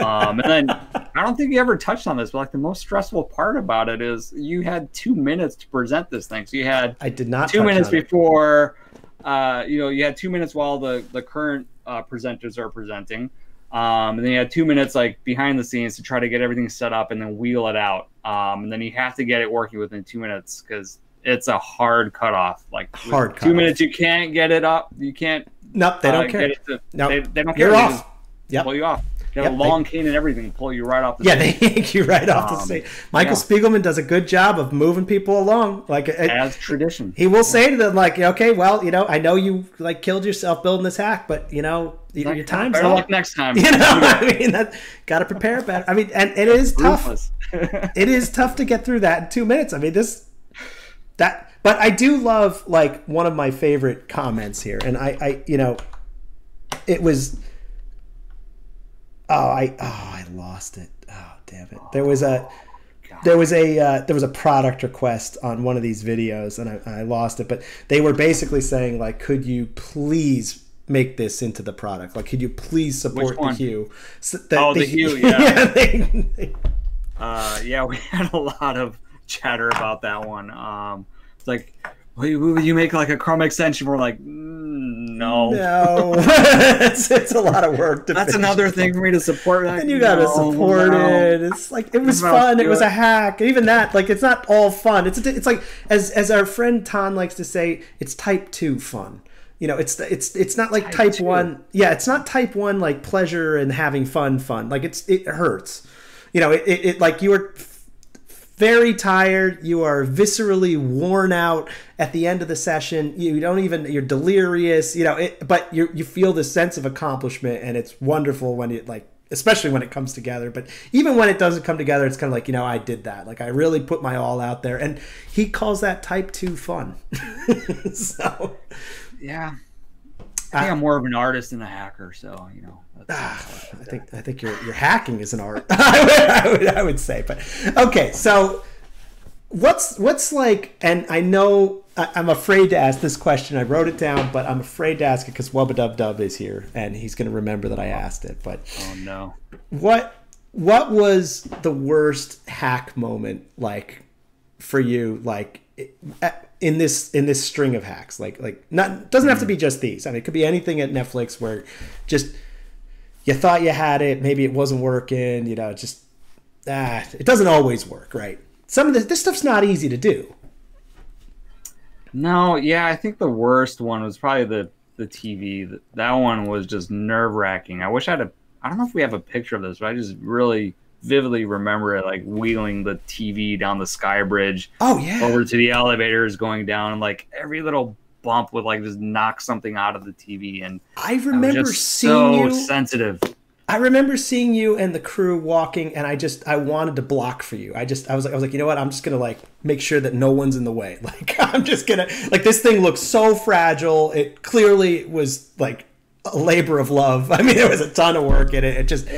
And then I don't think you ever touched on this, but like the most stressful part about it is you had 2 minutes to present this thing. So you had I did not 2 minutes before, you know, you had 2 minutes while the current presenters are presenting. And then you had 2 minutes like behind the scenes to try to get everything set up and then wheel it out. And then you have to get it working within 2 minutes because it's a hard cutoff. Like hard 2 minutes, you can't get it up. You can't. Nope, they don't care. Nope. They don't care. You're off. Yep. Pull you off. They have a long cane and everything. Pull you right off the stage. Yeah, they yank you right off the stage. Michael Spiegelman does a good job of moving people along, like as tradition. He will say to them, like, "Okay, well, you know, I know you like killed yourself building this hack, but you know, your time's up. Better luck next time." You know, I mean, that got to prepare better. I mean, and it is tough. It is tough to get through that in 2 minutes. I mean, but I do love like one of my favorite comments here, and I you know, it was. Oh, I lost it. Oh, damn it. There was a product request on one of these videos, and I lost it. But they were basically saying, like, could you please make this into the product? Like, could you please support the Hue? So the Hue, yeah. Yeah, yeah, we had a lot of chatter about that one. It's like, will you make like a Chrome extension? We're like, no. It's a lot of work. That's another thing for me to support. Like, and you gotta support it. It's like, it was fun. It was a hack. And even that, like, it's not all fun. It's like, as our friend Tan likes to say, it's type 2 fun. You know, it's not like type 1. Yeah, it's not type 1 like pleasure and having fun. Like it hurts. You know, it like you are very tired, you are viscerally worn out at the end of the session, you're delirious, you know, but you feel this sense of accomplishment, and it's wonderful when it, like, especially when it comes together. But even when it doesn't come together, it's kind of like, you know, I did that, like I really put my all out there. And he calls that type 2 fun. So yeah, I think I'm more of an artist than a hacker, so you know. I think your hacking is an art. I would say, but okay. So what's like? And I know I'm afraid to ask this question. I wrote it down, but I'm afraid to ask it because Wubba Dub Dub is here, and he's going to remember that I asked it. But oh no, what was the worst hack moment like for you? Like. In this string of hacks, like not doesn't have to be just these. I mean, it could be anything at Netflix where just you thought you had it, maybe it wasn't working. You know, just it doesn't always work, right? Some of this stuff's not easy to do. No, yeah, I think the worst one was probably the TV. That one was just nerve wracking. I wish I don't know if we have a picture of this, but I just really vividly remember it, like wheeling the TV down the sky bridge. Oh yeah. Over to the elevators, going down, and like every little bump would like just knock something out of the TV. And I remember seeing you. So sensitive. I remember seeing you and the crew walking, and I wanted to block for you. I was like, you know what? I'm just gonna like make sure that no one's in the way. Like I'm just gonna like this thing looks so fragile. It clearly was like a labor of love. I mean, there was a ton of work in it. It just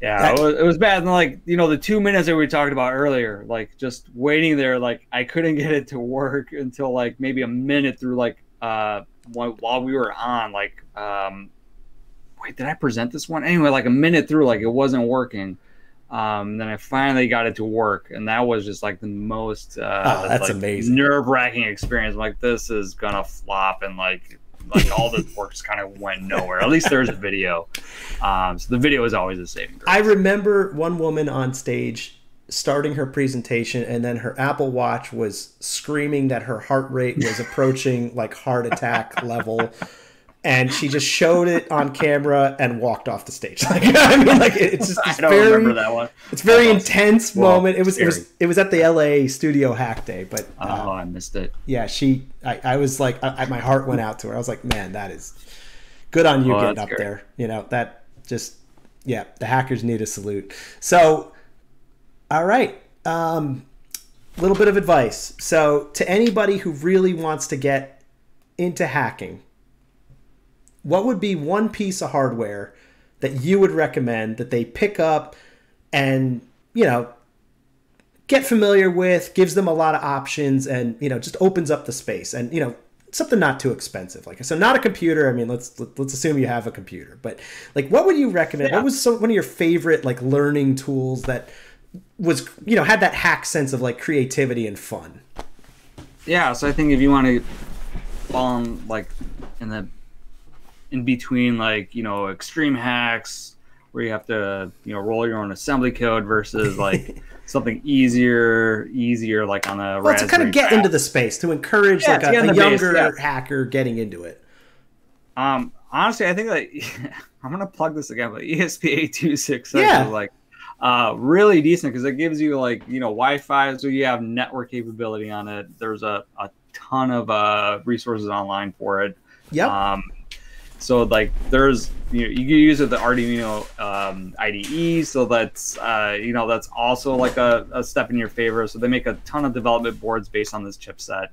it was bad. And like you know, the 2 minutes that we talked about earlier, like just waiting there, like I couldn't get it to work until like maybe a minute through like while we were on like. Wait, did I present this one? Anyway, like a minute through, like it wasn't working. Then I finally got it to work, and that was just like the most that's like, amazing, nerve-wracking experience. I'm like, this is gonna flop, and like all the work just kind of went nowhere. At least there's a video, so the video is always a saving grace. I remember one woman on stage starting her presentation, and then her Apple Watch was screaming that her heart rate was approaching like heart attack level. And she just showed it on camera and walked off the stage. Like, I mean, like it's just this very intense moment. It was at the LA Studio Hack Day, but oh, I missed it. Yeah, I was like, my heart went out to her. I was like, man, that is good on you getting up there. You know, that just the hackers need a salute. So, all right, little bit of advice. So, to anybody who really wants to get into hacking. What would be one piece of hardware that you would recommend that they pick up and, you know, get familiar with, gives them a lot of options and, you know, just opens up the space and, you know, something not too expensive. Like, so not a computer. I mean, let's assume you have a computer, but like, what would you recommend? Yeah. What was one of your favorite like learning tools that was, you know, had that hack sense of like creativity and fun? Yeah. So I think if you want to fall on like in the, in between like, you know, extreme hacks where you have to, you know, roll your own assembly code versus like something easier like on the Raspberry to kind of get into the space to encourage like a younger hacker getting into it. Honestly, I think like I'm gonna plug this again, but ESP8266 is like really decent because it gives you like, you know, Wi-Fi, so you have network capability on it. There's a ton of resources online for it. So like there's, you know, you can use it, the Arduino IDE. So that's, you know, that's also like a step in your favor. So they make a ton of development boards based on this chipset.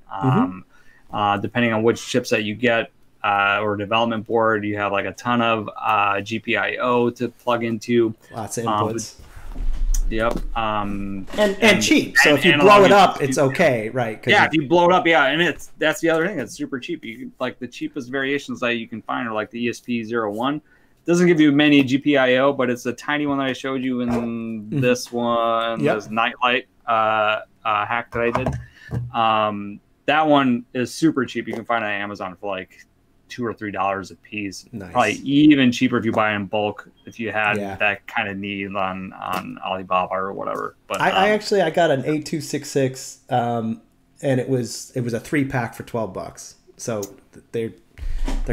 Depending on which chipset you get or development board, you have like a ton of GPIO to plug into. Lots of inputs. And cheap. So if you blow it up, it's okay, right? Yeah, if you blow it up, and that's the other thing. It's super cheap. You can, like the cheapest variations that you can find are like the ESP01. Doesn't give you many GPIO, but it's a tiny one that I showed you in this one. This nightlight hack that I did. That one is super cheap. You can find it on Amazon for like $2 or $3 a piece. Nice. Probably even cheaper if you buy in bulk, if you had that kind of need on Alibaba or whatever. But I got an 8266, and it was a 3-pack for $12. So they're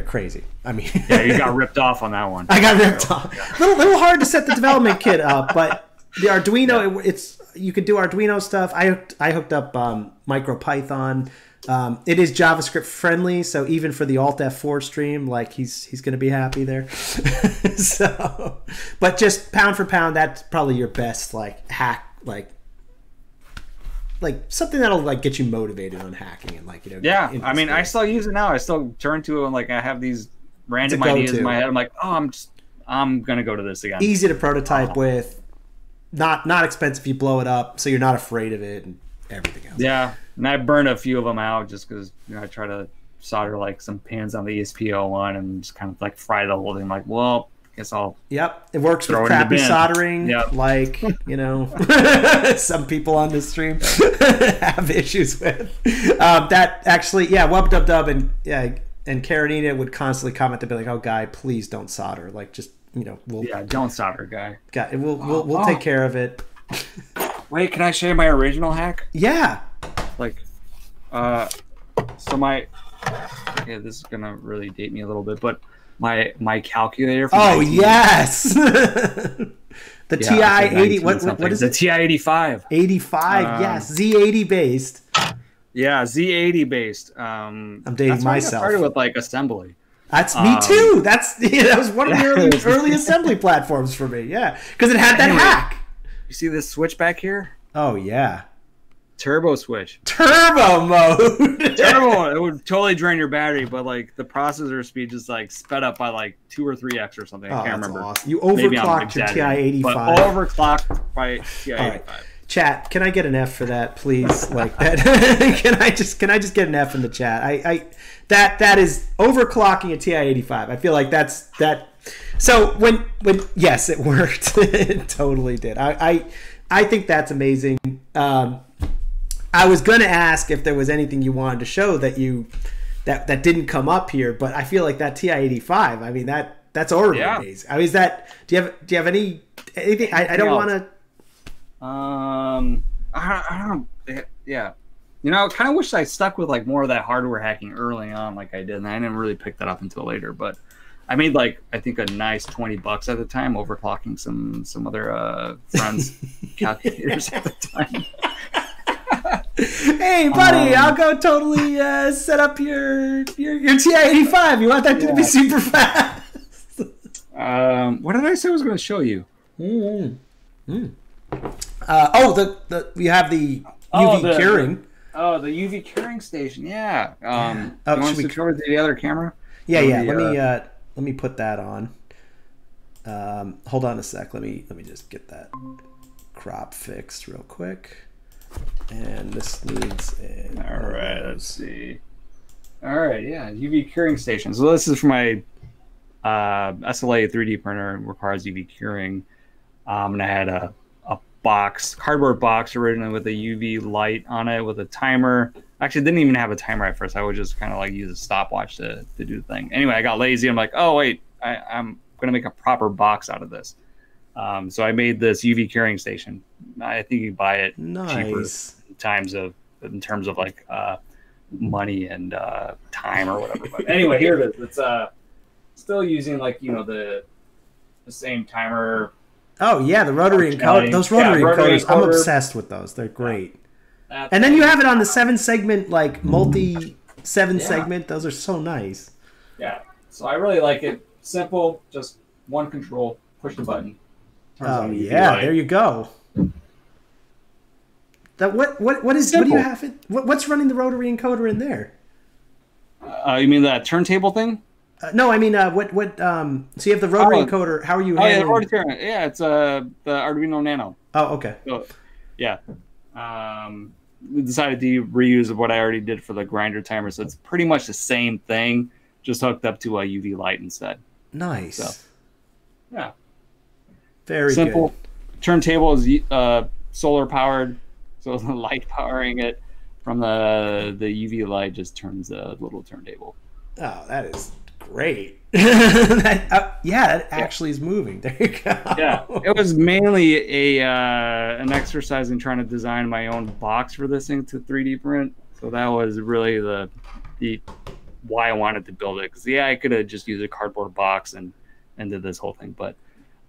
crazy. I mean, yeah, you got ripped off on that one. I got ripped off. Yeah. Little hard to set the development kit up, but the Arduino, you could do Arduino stuff. I hooked up MicroPython. It is JavaScript friendly, so even for the Alt F4 stream, like he's going to be happy there. So, but just pound for pound, that's probably your best like hack, like something that'll like get you motivated on hacking and like, you know. Yeah, I mean, I still use it now. I still turn to it and like I have these random ideas in my head. I'm like, oh, I'm going to go to this again. Easy to prototype with, not expensive. You blow it up, so you're not afraid of it and everything else. Yeah. And I burned a few of them out just because, you know, I try to solder like some pins on the ESP01 and just kind of like fry the whole thing. Like, well, I guess I'll. Yep, it works with crappy soldering. Yep. Like, you know, some people on this stream have issues with that. Actually, yeah, Wub Dub Dub and Karenina would constantly comment to be like, "Oh, guy, please don't solder. Like, just, you know, don't solder, guy. We'll take care of it." Wait, can I share my original hack? Yeah. Like, so my yeah, this is gonna really date me a little bit, but my calculator. Oh yes, the TI-80. What is it? The TI-85. 85. Yes, Z80 based. Yeah, Z80 based. I'm dating myself. I started with like assembly. That's me too. That was one of the early assembly platforms for me. Yeah, because it had that hack. You see this switch back here? Oh yeah. Turbo switch. Turbo mode. Turbo. It would totally drain your battery, but like the processor speed just like sped up by like 2 or 3x or something. I can't remember. Awesome. You overclocked your TI-85. But overclocked by TI-85. Right. Chat, can I get an F for that, please? Like that. can I just get an F in the chat? That is overclocking a TI-85. I feel like that's that. So when yes, it worked. It totally did. I think that's amazing. I was gonna ask if there was anything you wanted to show that that didn't come up here, but I feel like that TI-85. I mean that's already amazing. I mean, is that? Do you have anything? I don't want to. I don't. Yeah, you know, I kind of wish I stuck with like more of that hardware hacking early on, like I did, and I didn't really pick that up until later. But I made like I think a nice $20 at the time, overclocking some other friends' calculators at the time. Hey buddy, I'll go totally set up your TI-85. You want that to be super fast? What did I say I was going to show you? We have the UV curing. The UV curing station. Yeah. Should we cover the other camera? Yeah, yeah. Let me put that on. Hold on a sec. Let me just get that crop fixed real quick. And this needs a... All right, let's see. All right, yeah, UV curing station. So this is for my SLA 3D printer and requires UV curing. And I had a box, cardboard box originally with a UV light on it with a timer. Actually, I didn't even have a timer at first. I would just kind of like use a stopwatch to do the thing. Anyway, I got lazy. I'm like, oh, wait, I'm going to make a proper box out of this. So I made this UV curing station. I think you buy it cheaper in terms of like money and time or whatever. But anyway, here it is. It's still using like the same timer. Oh yeah, the rotary encoder. Those rotary encoders. I'm obsessed with those. They're great. And then you have it on the 7-segment like multi 7-segment. Those are so nice. Yeah. So I really like it. Simple, just one control. Push the button. Oh yeah, there you go. That what do you have? What's running the rotary encoder in there? You mean that turntable thing? No, I mean so you have the rotary encoder. How are you? Yeah, it's the Arduino Nano. Oh okay. So, yeah, we decided to reuse what I already did for the grinder timer, so it's pretty much the same thing, just hooked up to a UV light instead. Nice. So, yeah. Very simple. Good. Turntable is solar powered, so the light powering it from the UV light just turns a little turntable. Oh, that is great. that actually is moving. There you go. Yeah, it was mainly a an exercise in trying to design my own box for this thing to 3D print. So that was really the why I wanted to build it, because yeah, I could have just used a cardboard box and did this whole thing, but.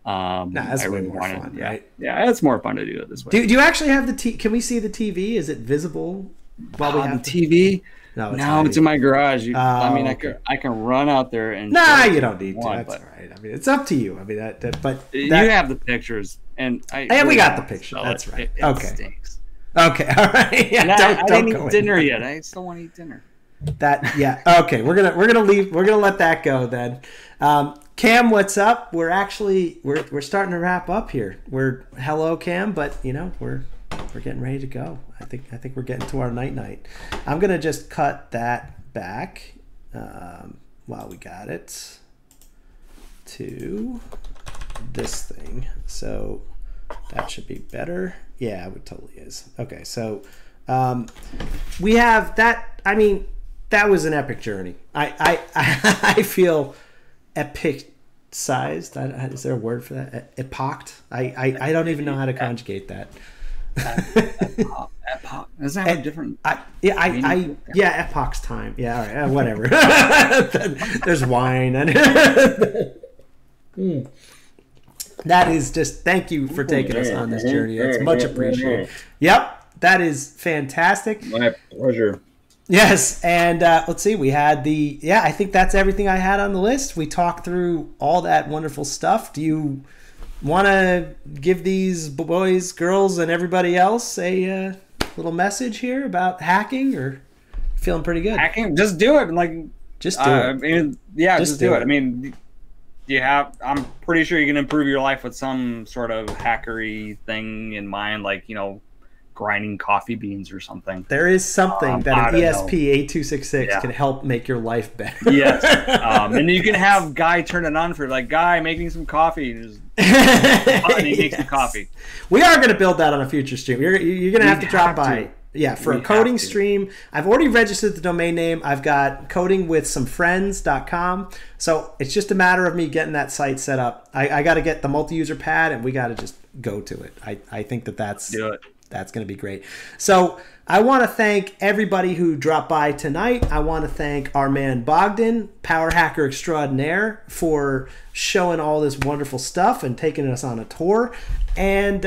Nah, that's way more fun, right? Yeah, it's more fun to do it this way. Do you actually have the TV? Can we see the TV? Is it visible? While we have the TV? No, it's in my garage. I mean, I can run out there and. Nah, you don't need to. That's all right. I mean, it's up to you. I mean, but you have the pictures, and we got the picture. That's right. It stinks. Okay. All right. Yeah, I didn't eat dinner yet. I still want to eat dinner. Okay. We're gonna leave. We're gonna let that go then. Cam, what's up? We're starting to wrap up here. Hello, Cam, but we're getting ready to go. I think we're getting to our night. I'm gonna just cut that back while we got it to this thing. So that should be better. Yeah, it totally is. Okay, so we have that. I mean, that was an epic journey. I feel. Epic-sized. Is there a word for that? Epocht? I don't even know how to conjugate that. Epoch. Is that a different? Yeah, Epoch's time. Yeah, all right, whatever. There's wine and that is just. Thank you for taking us on this journey. It's much appreciated. Yep, that is fantastic. My pleasure. Yes, and let's see. We had the I think that's everything I had on the list. We talked through all that wonderful stuff. Do you want to give these boys, girls, and everybody else a little message here about hacking, or feeling pretty good? Hacking, just do it. Like, just do it. I mean, yeah, just do it. I mean, you have. I'm pretty sure you can improve your life with some sort of hackery thing in mind, like grinding coffee beans or something. There is something that an ESP8266 can help make your life better. Yes, and you can have Guy turn it on for like Guy making some coffee. And just, and he makes the coffee. We are going to build that on a future stream. You're going to have to drop by. Yeah, for a coding stream. I've already registered the domain name. I've got codingwithsomefriends.com. So it's just a matter of me getting that site set up. I got to get the multi-user pad, and we got to just go to it. I think that's... Do it. That's going to be great. So I want to thank everybody who dropped by tonight. I want to thank our man Bogdan, Power Hacker Extraordinaire, for showing all this wonderful stuff and taking us on a tour. And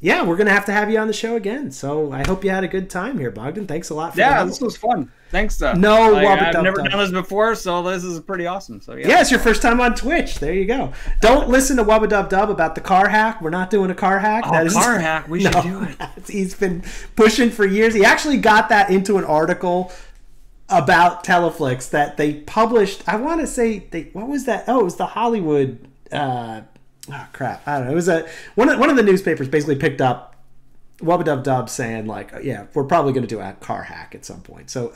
yeah, we're going to have you on the show again. So I hope you had a good time here, Bogdan. Thanks a lot for having us. This was fun. Thanks. No, like, I've never done this before, so this is pretty awesome. So yeah, it's your first time on Twitch. There you go. Don't listen to Wubba Dub Dub about the car hack. We're not doing a car hack. Oh, car hack. We should do it. He's been pushing for years. He actually got that into an article about Teleflix that they published. I want to say what was that? Oh, it was the Hollywood. Oh crap! I don't know. It was one of the newspapers basically picked up Wubba Dub Dub saying like, yeah, we're probably going to do a car hack at some point. So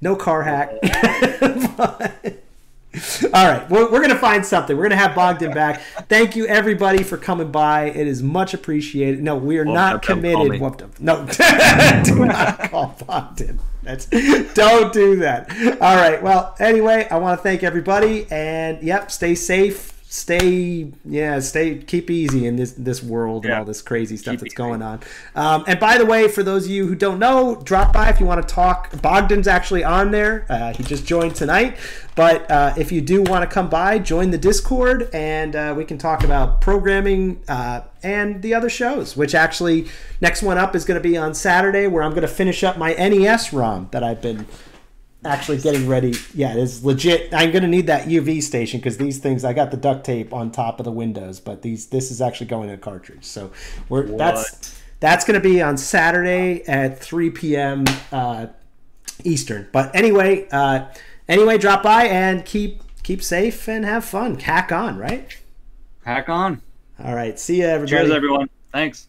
no car hack. But, all right, we're going to find something. We're going to have Bogdan back. Thank you everybody for coming by. It is much appreciated. No, we are not committed. No, do not call Bogdan. Don't do that. All right. Well, anyway, I want to thank everybody, and yep, stay safe. Stay keep easy in this world and all this crazy stuff that's going on. And by the way, for those of you who don't know, drop by if you want to talk. Bogdan's actually on there. He just joined tonight. But if you do want to come by, join the Discord, and we can talk about programming and the other shows, which actually next one up is going to be on Saturday, where I'm going to finish up my NES ROM that I've been actually getting ready. Yeah, it is legit. I'm gonna need that UV station, because these things, I got the duct tape on top of the windows, but this is actually going in a cartridge. So that's gonna be on Saturday at 3 p.m. Eastern. But anyway, drop by and keep safe and have fun. Hack on, right? Hack on. All right, see ya everybody. Cheers everyone. Thanks.